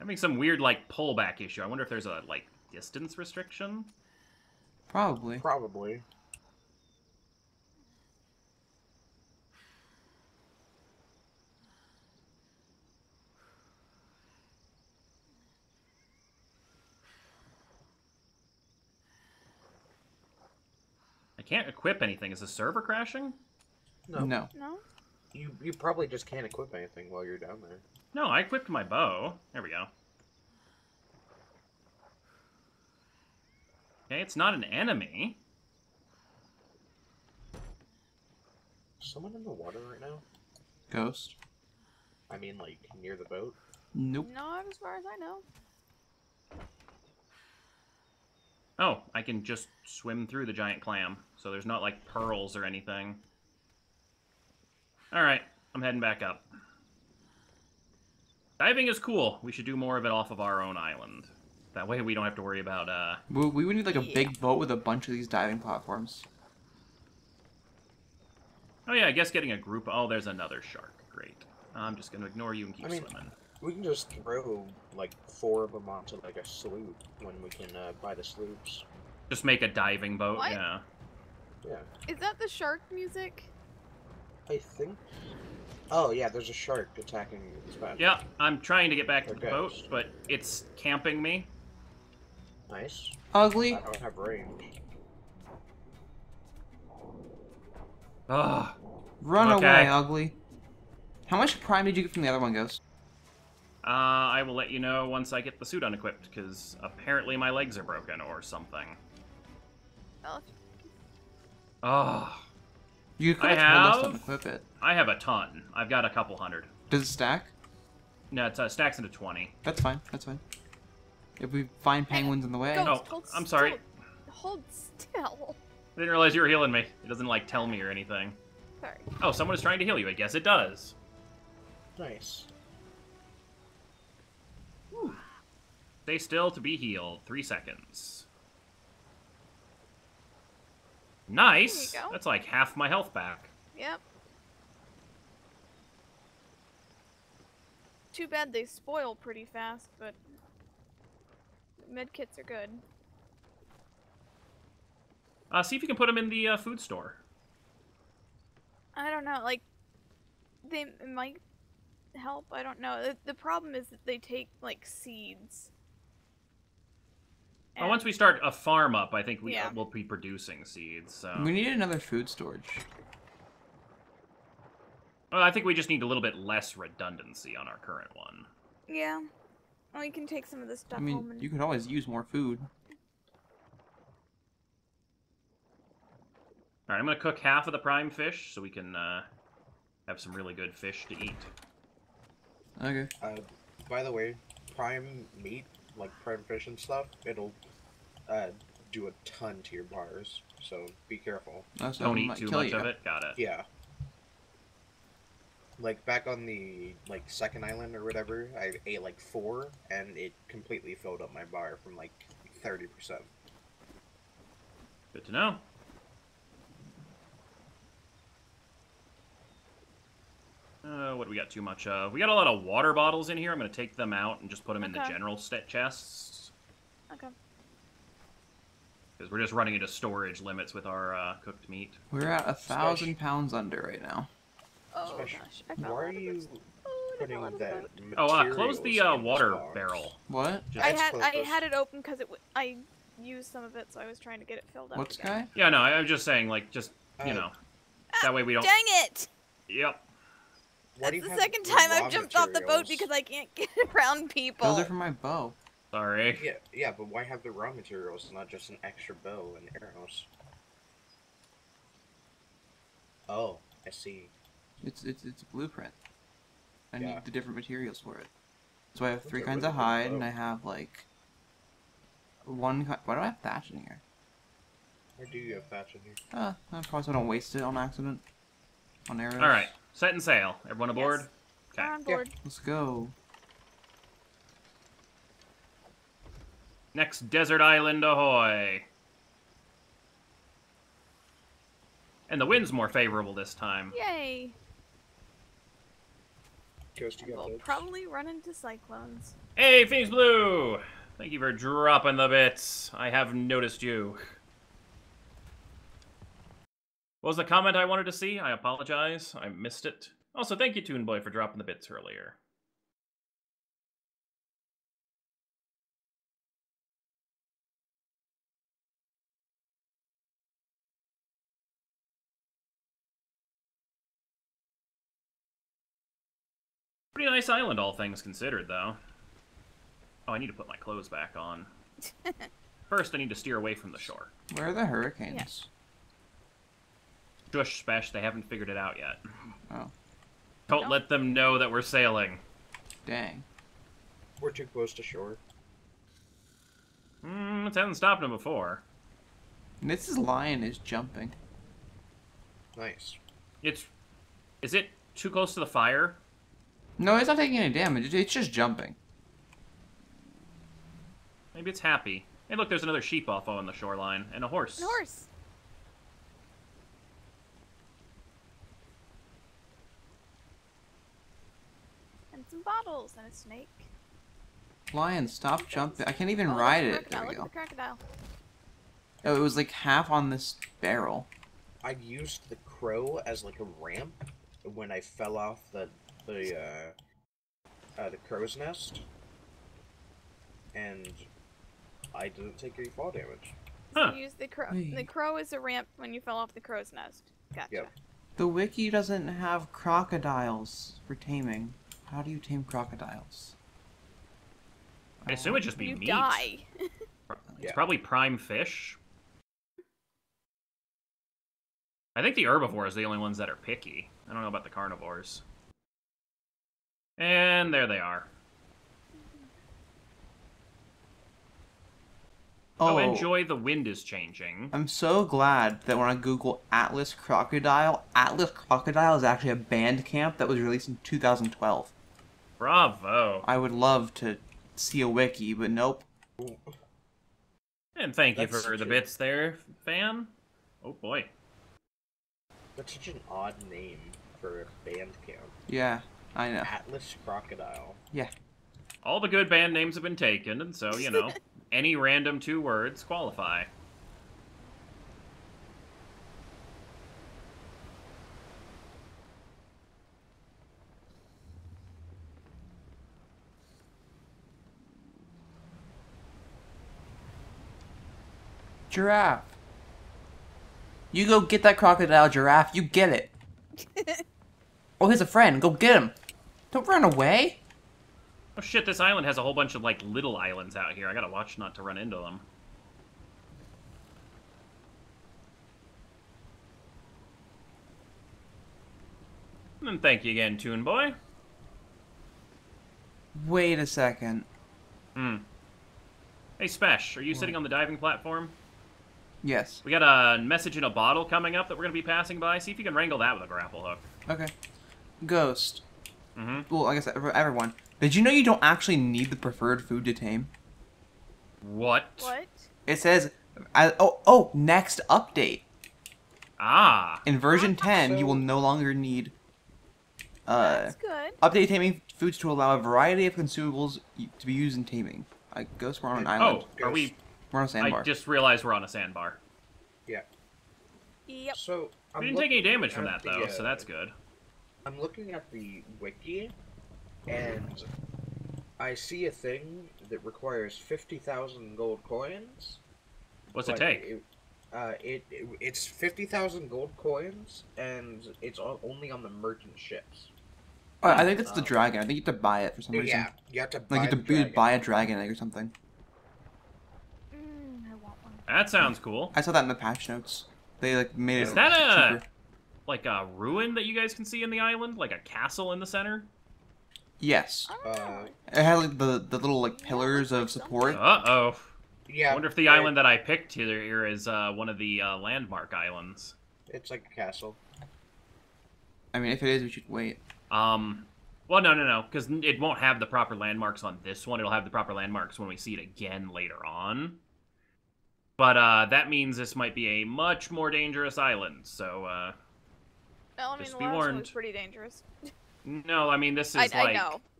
Having some weird, like, pullback issue. I wonder if there's a, like, distance restriction? Probably. Probably. I can't equip anything. Is the server crashing? No. No. No? You probably just can't equip anything while you're down there. No, I equipped my bow. There we go. Okay, it's not an enemy. Someone in the water right now? Ghost? I mean, like, near the boat? Nope. Not as far as I know. Oh, I can just swim through the giant clam, so there's not, like, pearls or anything. Alright, I'm heading back up. Diving is cool. We should do more of it off of our own island. That way we don't have to worry about, We would need, like, a big boat with a bunch of these diving platforms. Oh, yeah, I guess getting a group... Oh, there's another shark. Great. I'm just gonna ignore you and keep swimming. We can just throw, like, 4 of them onto, like, a sloop when we can, buy the sloops. Just make a diving boat, what? Yeah. Yeah. Is that the shark music? I think... Oh, yeah, there's a shark attacking Speshel. Yeah, I'm trying to get back to the boat, but it's camping me. Nice. Ugly. I don't have range. Ugh. Run away, Ugly. How much prime did you get from the other one, Ghost? I will let you know once I get the suit unequipped, because apparently my legs are broken or something. Oh. You could have told us to equip it. I have a ton. I've got a couple hundred. Does it stack? No, it stacks into 20. That's fine. That's fine. If we find penguins in the way. Ghost, oh, I'm sorry. Hold still. I didn't realize you were healing me. It doesn't, like, tell me or anything. Sorry. Oh, someone is trying to heal you. I guess it does. Nice. Whew. Stay still to be healed. 3 seconds. Nice. There you go. That's like half my health back. Yep. Too bad they spoil pretty fast, but medkits are good. See if you can put them in the food store. I don't know, like, they might help, I don't know. The problem is that they take, like, seeds. And... Well, once we start a farm up, I think we will be producing seeds, so... We need another food storage. Well, I think we just need a little bit less redundancy on our current one. Yeah. Well, you can take some of this stuff home and... you could always use more food. Alright, I'm gonna cook half of the prime fish so we can have some really good fish to eat. Okay. By the way, prime meat, like prime fish and stuff, it'll do a ton to your bars, so be careful. Don't eat too much of it. Got it. Yeah. Like back on the second island or whatever, I ate like 4, and it completely filled up my bar from like 30%. Good to know. What do we got too much of? We got a lot of water bottles in here. I'm going to take them out and just put them in the general chests. Okay. Because we're just running into storage limits with our cooked meat. We're at 1,000 pounds under right now. Oh, gosh. Why are you putting that material? Oh, close the water barrel. What? Just I had it open because I used some of it, so I was trying to get it filled up. What guy? Yeah, no, I was just saying, like, just, you know. That way we don't... Dang it! Yep. That's the second time I've jumped off the boat because I can't get around people. Those are from my bow. Sorry. Yeah, but why have the raw materials, not just an extra bow and arrows? Oh, I see. It's a blueprint. I need the different materials for it. So I have 3 kinds of hide, and I have like one. Why do I have thatch in here? Why do you have thatch in here? I probably don't waste it on accident. On arrows. All right. Setting sail. Everyone aboard? Yes. Okay. We're on board. Yeah. Let's go. Next desert island, ahoy! And the wind's more favorable this time. Yay! Ghost, you got probably run into cyclones. Hey, Phoenix Blue! Thank you for dropping the bits. I have noticed you. What was the comment I wanted to see? I apologize. I missed it. Also, thank you, Toonboy, for dropping the bits earlier. Pretty nice island, all things considered, though. Oh, I need to put my clothes back on. First, I need to steer away from the shore. Where are the hurricanes? Yeah. Shush, Spesh, they haven't figured it out yet. Oh. Don't let them know that we're sailing. Dang. We're too close to shore. It hasn't stopped them before. Mrs. Lion is jumping. Nice. Is it too close to the fire? No, it's not taking any damage. It's just jumping. Maybe it's happy. Hey, look, there's another sheep off on the shoreline. And a horse. An horse. Bottles and a snake. Lion, stop jumping. I can't even ride it. There we go. Look at the crocodile. Oh, it was like half on this barrel. I used the crow as like a ramp when I fell off the crow's nest. And I didn't take any fall damage. Huh. So you used the crow. Wait. The crow is a ramp when you fell off the crow's nest. Gotcha. Yep. The wiki doesn't have crocodiles for taming. How do you tame crocodiles? I assume it'd just be meat. You die. It's probably prime fish. I think the herbivores are the only ones that are picky. I don't know about the carnivores. And there they are. Oh, enjoy the wind is changing. I'm so glad that when I Google Atlas Crocodile, Atlas Crocodile is actually a band camp that was released in 2012. Bravo. I would love to see a wiki, but nope. And thank you for the bits there, fan. Oh boy. That's such an odd name for a band camp. Yeah, I know. Atlas Crocodile. Yeah. All the good band names have been taken, and so, you know, any random two words qualify. Giraffe. You go get that crocodile, Giraffe. You get it. Oh, here's a friend. Go get him. Don't run away. Oh shit, this island has a whole bunch of, like, little islands out here. I gotta watch not to run into them. And thank you again, Toon Boy. Wait a second. Hmm. Hey, Spesh, are you sitting on the diving platform? Yes. We got a message in a bottle coming up that we're gonna be passing by. See if you can wrangle that with a grapple hook. Okay. Ghost. Mm-hmm. Well, I guess everyone... Did you know you don't actually need the preferred food to tame? What? What? It says, next update. Ah. In version 10, you will no longer need that's good. Update taming foods to allow a variety of consumables to be used in taming. I guess we're on an island. Oh, are we? We're on a sandbar. I just realized we're on a sandbar. Yeah. Yep. So, we didn't take any damage from that, though, so that's good. I'm looking at the wiki. And I see a thing that requires 50,000 gold coins. What's it take? It's 50,000 gold coins, and it's only on the merchant ships. Oh, I think that's the dragon. I think you have to buy it for some reason. Yeah, you have to buy it. Like, you have to buy a dragon egg or something. Mm, I want one. That sounds cool. I saw that in the patch notes. They, like, made it cheaper. Like, a ruin that you guys can see in the island? Like, a castle in the center? Yes. It had like, the little like pillars of support. Uh-oh. Yeah. I wonder if the island that I picked here is one of the landmark islands. It's like a castle. I mean, if it is, we should wait. Well, no, because it won't have the proper landmarks on this one. It'll have the proper landmarks when we see it again later on. But that means this might be a much more dangerous island, so just be warned. One was pretty dangerous. No, I mean, this is, like,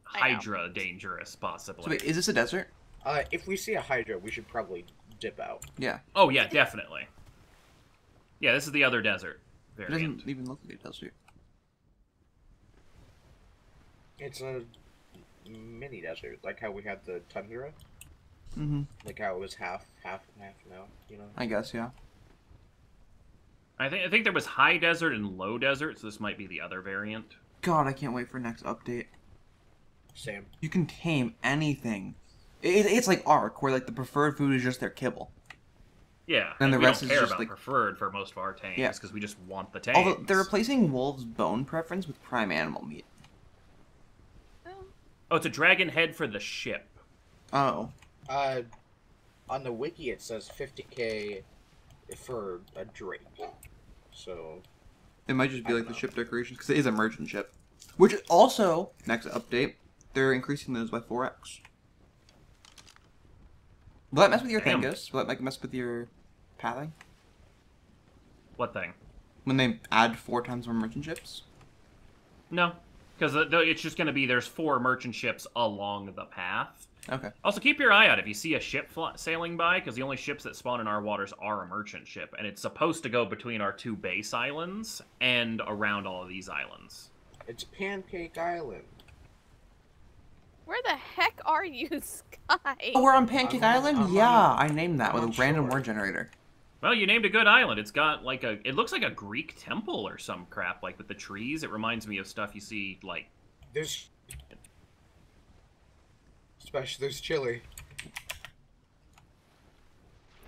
Hydra dangerous, possibly. So wait, is this a desert? If we see a Hydra, we should probably dip out. Yeah. Oh, yeah, definitely. Yeah, this is the other desert variant. It doesn't even look like a desert. It's a mini-desert, like how we had the tundra. Mm-hmm. Like how it was half and half now, you know? I guess, yeah. I think there was high desert and low desert, so this might be the other variant. God, I can't wait for next update. Same. You can tame anything. It's like Ark, where like the preferred food is just their kibble. Yeah, and the rest is just like preferred for most of our tames because we just want the tames. Although they're replacing wolves' bone preference with prime animal meat. Oh, it's a dragon head for the ship. Oh. On the wiki it says 50k for a drake. So. It might just be like the ship decorations, because it is a merchant ship. Which also, next update, they're increasing those by 4x. Will that mess with your thing, Ghost? Will that mess with your pathing? What thing? When they add 4 times more merchant ships? No, because it's just going to be there's 4 merchant ships along the path. Okay. Also, keep your eye out if you see a ship sailing by, because the only ships that spawn in our waters are a merchant ship, and it's supposed to go between our 2 base islands and around all of these islands. It's Pancake Island. Where the heck are you, Sky? Oh, we're on Pancake Island? I named that with a random word generator. Well, you named a good island. It's got, like, it looks like a Greek temple or some crap, like, with the trees. It reminds me of stuff you see, like... There's chili.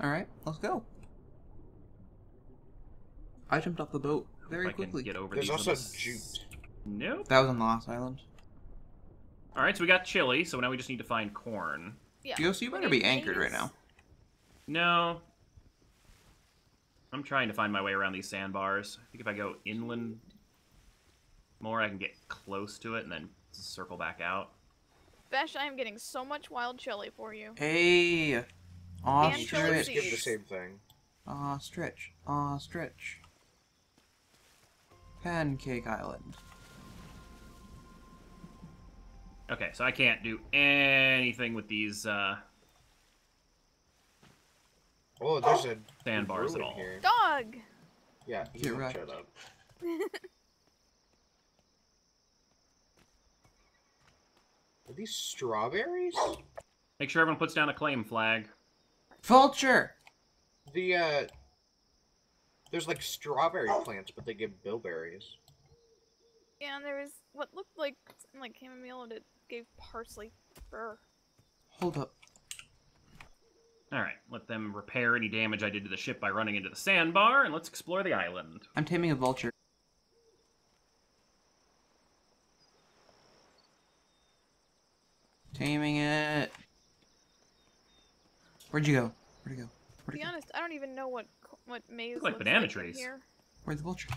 All right, let's go. I jumped off the boat very quickly. Get over There's also Jute. Nope. That was on Lost Island. All right, so we got chili. So now we just need to find corn. Yeah. Ghost, you better be anchored right now. No. I'm trying to find my way around these sandbars. I think if I go inland more, I can get close to it and then circle back out. Besh, I am getting so much wild chili for you. Hey! Ostrich! Give the same thing. Ostrich. Ostrich. Pancake Island. Okay, so I can't do anything with these, Oh, there's a sandbars at all. Here. Dog! Yeah, he won't shut up. Are these strawberries? Make sure everyone puts down a claim flag. Vulture! The, there's, like, strawberry plants, but they give bilberries. Yeah, and there was what looked like something like chamomile, and it gave parsley. Brr. Hold up. Alright, let them repair any damage I did to the ship by running into the sandbar, and let's explore the island. I'm taming a vulture. Taming it. Where'd you go? Where'd you go? Where'd to be honest, I don't even know what maze like banana trees. Here. Where's the vulture?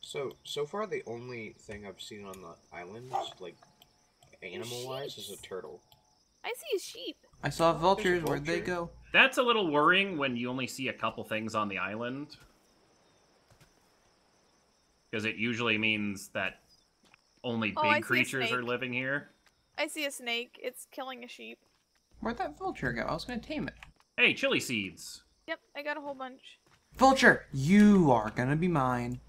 So far the only thing I've seen on the island, like animal-wise, is a turtle. I see a sheep. I saw vultures. Where'd they go? That's a little worrying when you only see a couple things on the island. Because it usually means that only big creatures are living here. I see a snake. It's killing a sheep. Where'd that vulture go? I was going to tame it. Hey, chili seeds. Yep, I got a whole bunch. Vulture, you are going to be mine.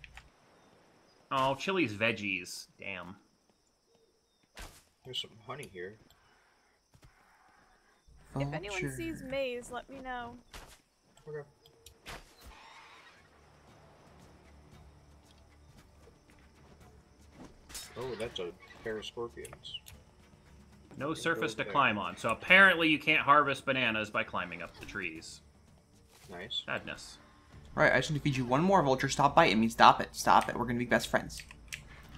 Oh, chili's veggies. Damn. There's some honey here. Vulture. If anyone sees maize, let me know. Okay. Oh, that's a pair of scorpions. No surface to climb on, so apparently you can't harvest bananas by climbing up the trees. Nice. Sadness. Alright, I just need to feed you one more vulture. Stop biting me. Stop it. Stop it. We're gonna be best friends.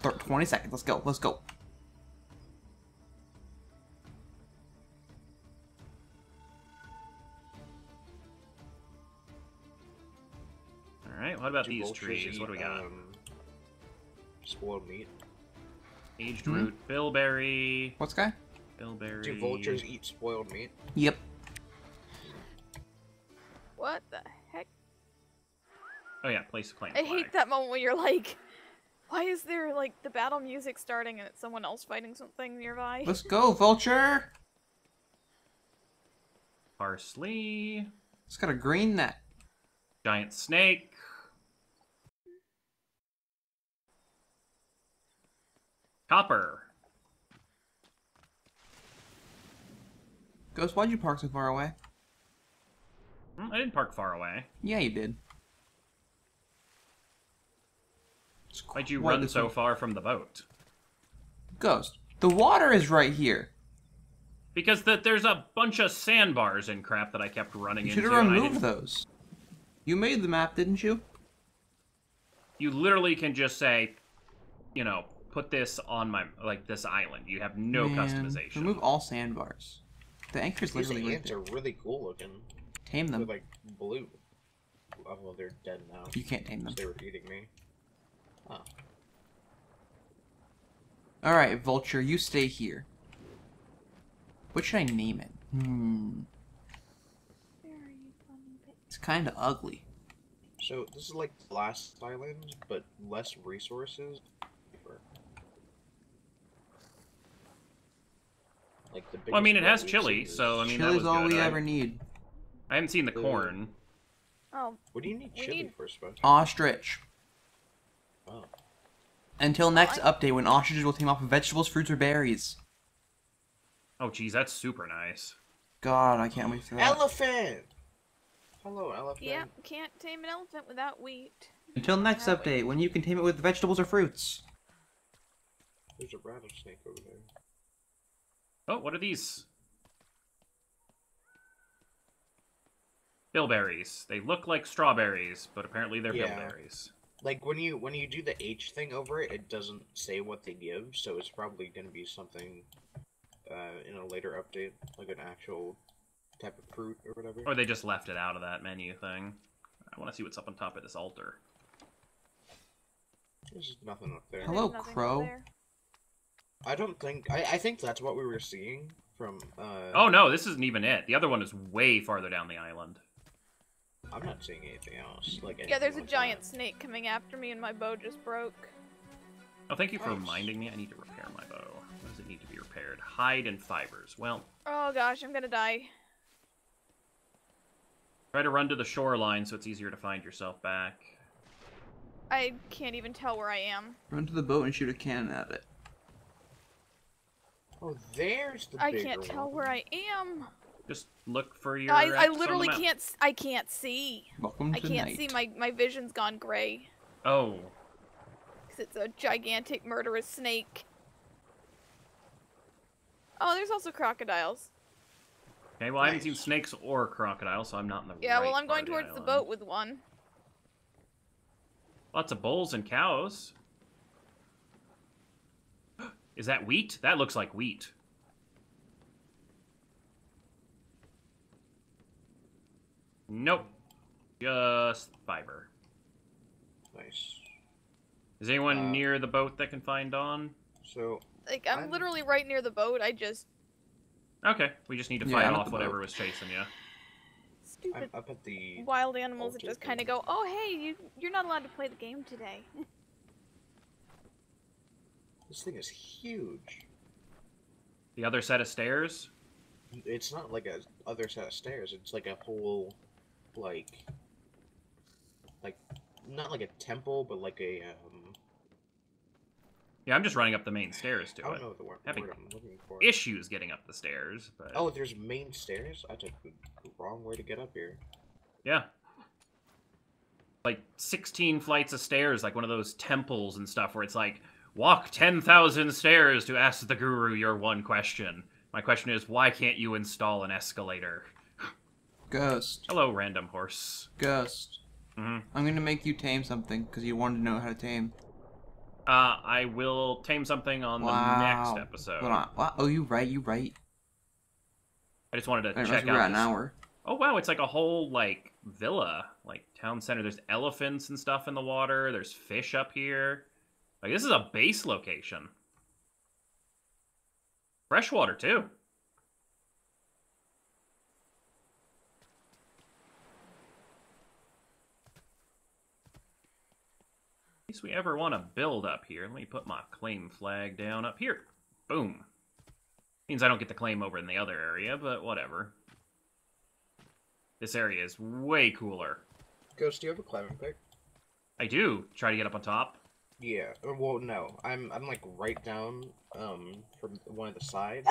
20 seconds. Let's go. Let's go. Alright, what about these trees? What do we got? Spoiled meat. Aged root. Bilberry. What's guy? Bilberry. Do vultures eat spoiled meat? Yep. What the heck? Oh yeah, place a claim flag. I hate that moment when you're like, why is there like the battle music starting and it's someone else fighting something nearby? Let's go, vulture! Parsley. It's got a green net. Giant snake. Copper. Ghost, why'd you park so far away? I didn't park far away. Yeah, you did. Why'd you run so far from the boat? Ghost, the water is right here. Because there's a bunch of sandbars and crap that I kept running into. You should have removed those. You made the map, didn't you? You literally can just say, you know, put this on my, like, this island. You have no customization. Remove all sandbars. The anchor's literally right there. These ants are really cool looking. Tame them. They're like blue. Oh, well, they're dead now. You can't tame them. They were eating me. Huh. Alright, vulture, you stay here. What should I name it? It's kind of ugly. So, this is like the last island, but less resources. Like the well, I mean, it has chili, so I mean, chili's all we ever need. I haven't seen the corn. Oh. What do you need chili for, Sponge? Ostrich. Oh. Until next update, when ostriches will tame off of vegetables, fruits, or berries. Oh, geez, that's super nice. God, I can't wait for that. Elephant. Hello, elephant. Yeah, can't tame an elephant without wheat. Until next update, when you can tame it with vegetables or fruits. There's a rattlesnake over there. Oh, what are these? Bilberries. They look like strawberries, but apparently they're bilberries. Like, when you do the H thing over it, it doesn't say what they give, so it's probably going to be something in a later update, like an actual type of fruit or whatever. Or they just left it out of that menu thing. I want to see what's up on top of this altar. There's just nothing up there. Hello, Crow. I don't think... I think that's what we were seeing from... Oh, no, this isn't even it. The other one is way farther down the island. I'm not seeing anything else. Like yeah, there's a giant snake coming after me and my bow just broke. Oh, thank you for reminding me. I need to repair my bow. What does it need to be repaired? Hide and fibers. Well... Oh, gosh, I'm gonna die. Try to run to the shoreline so it's easier to find yourself back. I can't even tell where I am. Run to the boat and shoot a cannon at it. Oh, there's the big one. I can't tell where I am. Just look for your. I literally can't. I can't see. Welcome to night. I can't see. My vision's gone gray. Oh. Because it's a gigantic murderous snake. Oh, there's also crocodiles. Okay, well, nice. I haven't seen snakes or crocodiles, so I'm not in the. Yeah, well, I'm going towards the boat with one. Lots of bulls and cows. Is that wheat? That looks like wheat. Nope. Just fiber. Nice. Is anyone near the boat that can find Dawn? So, like, I'm literally right near the boat. I just... Okay. We just need to fight off whatever was chasing you. Stupid I'm up at the wild animals that just kind of go, oh, hey, you're not allowed to play the game today. This thing is huge. The other set of stairs? It's not like a other set of stairs. It's like a whole, like not like a temple, but like a. Yeah, I'm just running up the main stairs to it. I don't know the word I'm looking for. Issues getting up the stairs, but. Oh, there's main stairs. I took the wrong way to get up here. Yeah. Like 16 flights of stairs, like one of those temples and stuff, where it's like. Walk 10,000 stairs to ask the guru your one question. My question is, why can't you install an escalator? Ghost. Hello, random horse. Ghost. Mm-hmm. I'm going to make you tame something, because you wanted to know how to tame. I will tame something on the next episode. Hold on. What? Oh, you right. I just wanted to check out an hour. Oh, wow, it's like a whole, like, villa. Like, town center. There's elephants and stuff in the water. There's fish up here. Like, this is a base location. Freshwater, too. In case we ever want to build up here, let me put my claim flag down up here. Boom. Means I don't get the claim over in the other area, but whatever. This area is way cooler. Ghost, do you have a climbing pick? I do. Try to get up on top. Yeah, well, no. I'm like, right down, from one of the sides,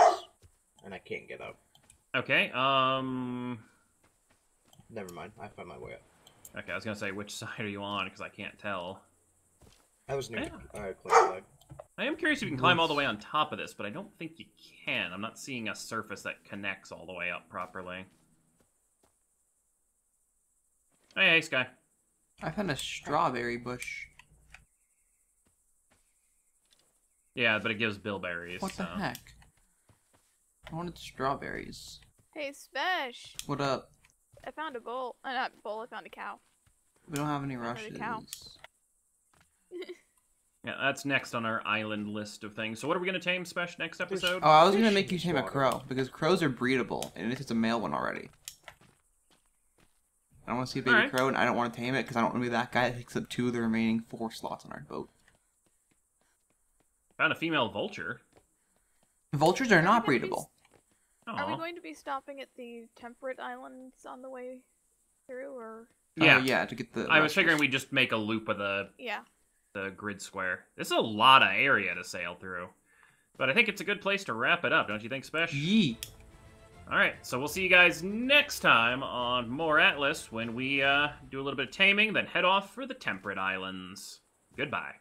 and I can't get up. Okay, Never mind, I found my way up. Okay, I was gonna say, which side are you on, because I can't tell. I was near cliff. I am curious if you can climb all the way on top of this, but I don't think you can. I'm not seeing a surface that connects all the way up properly. Hey, Sky. I found a strawberry bush. Yeah, but it gives bilberries. What the heck? I wanted strawberries. Hey, Spesh. What up? I found a bull. Not bull, I found a cow. We don't have any rushes. Yeah, that's next on our island list of things. So what are we going to tame, Spesh, next episode? Oh, I was going to make you tame a crow, because crows are breedable, and it's a male one already. I don't want to see a baby crow, and I don't want to tame it, because I don't want to be that guy that takes up 2 of the remaining 4 slots on our boat. Found a female vulture. Vultures are not breedable. Are we going to be stopping at the temperate islands on the way through, or? Yeah, yeah. To get the. I was figuring we just make a loop of the. Yeah. The grid square. This is a lot of area to sail through, but I think it's a good place to wrap it up, don't you think, Spesh? Yee. All right, so we'll see you guys next time on more Atlas when we do a little bit of taming, then head off for the temperate islands. Goodbye.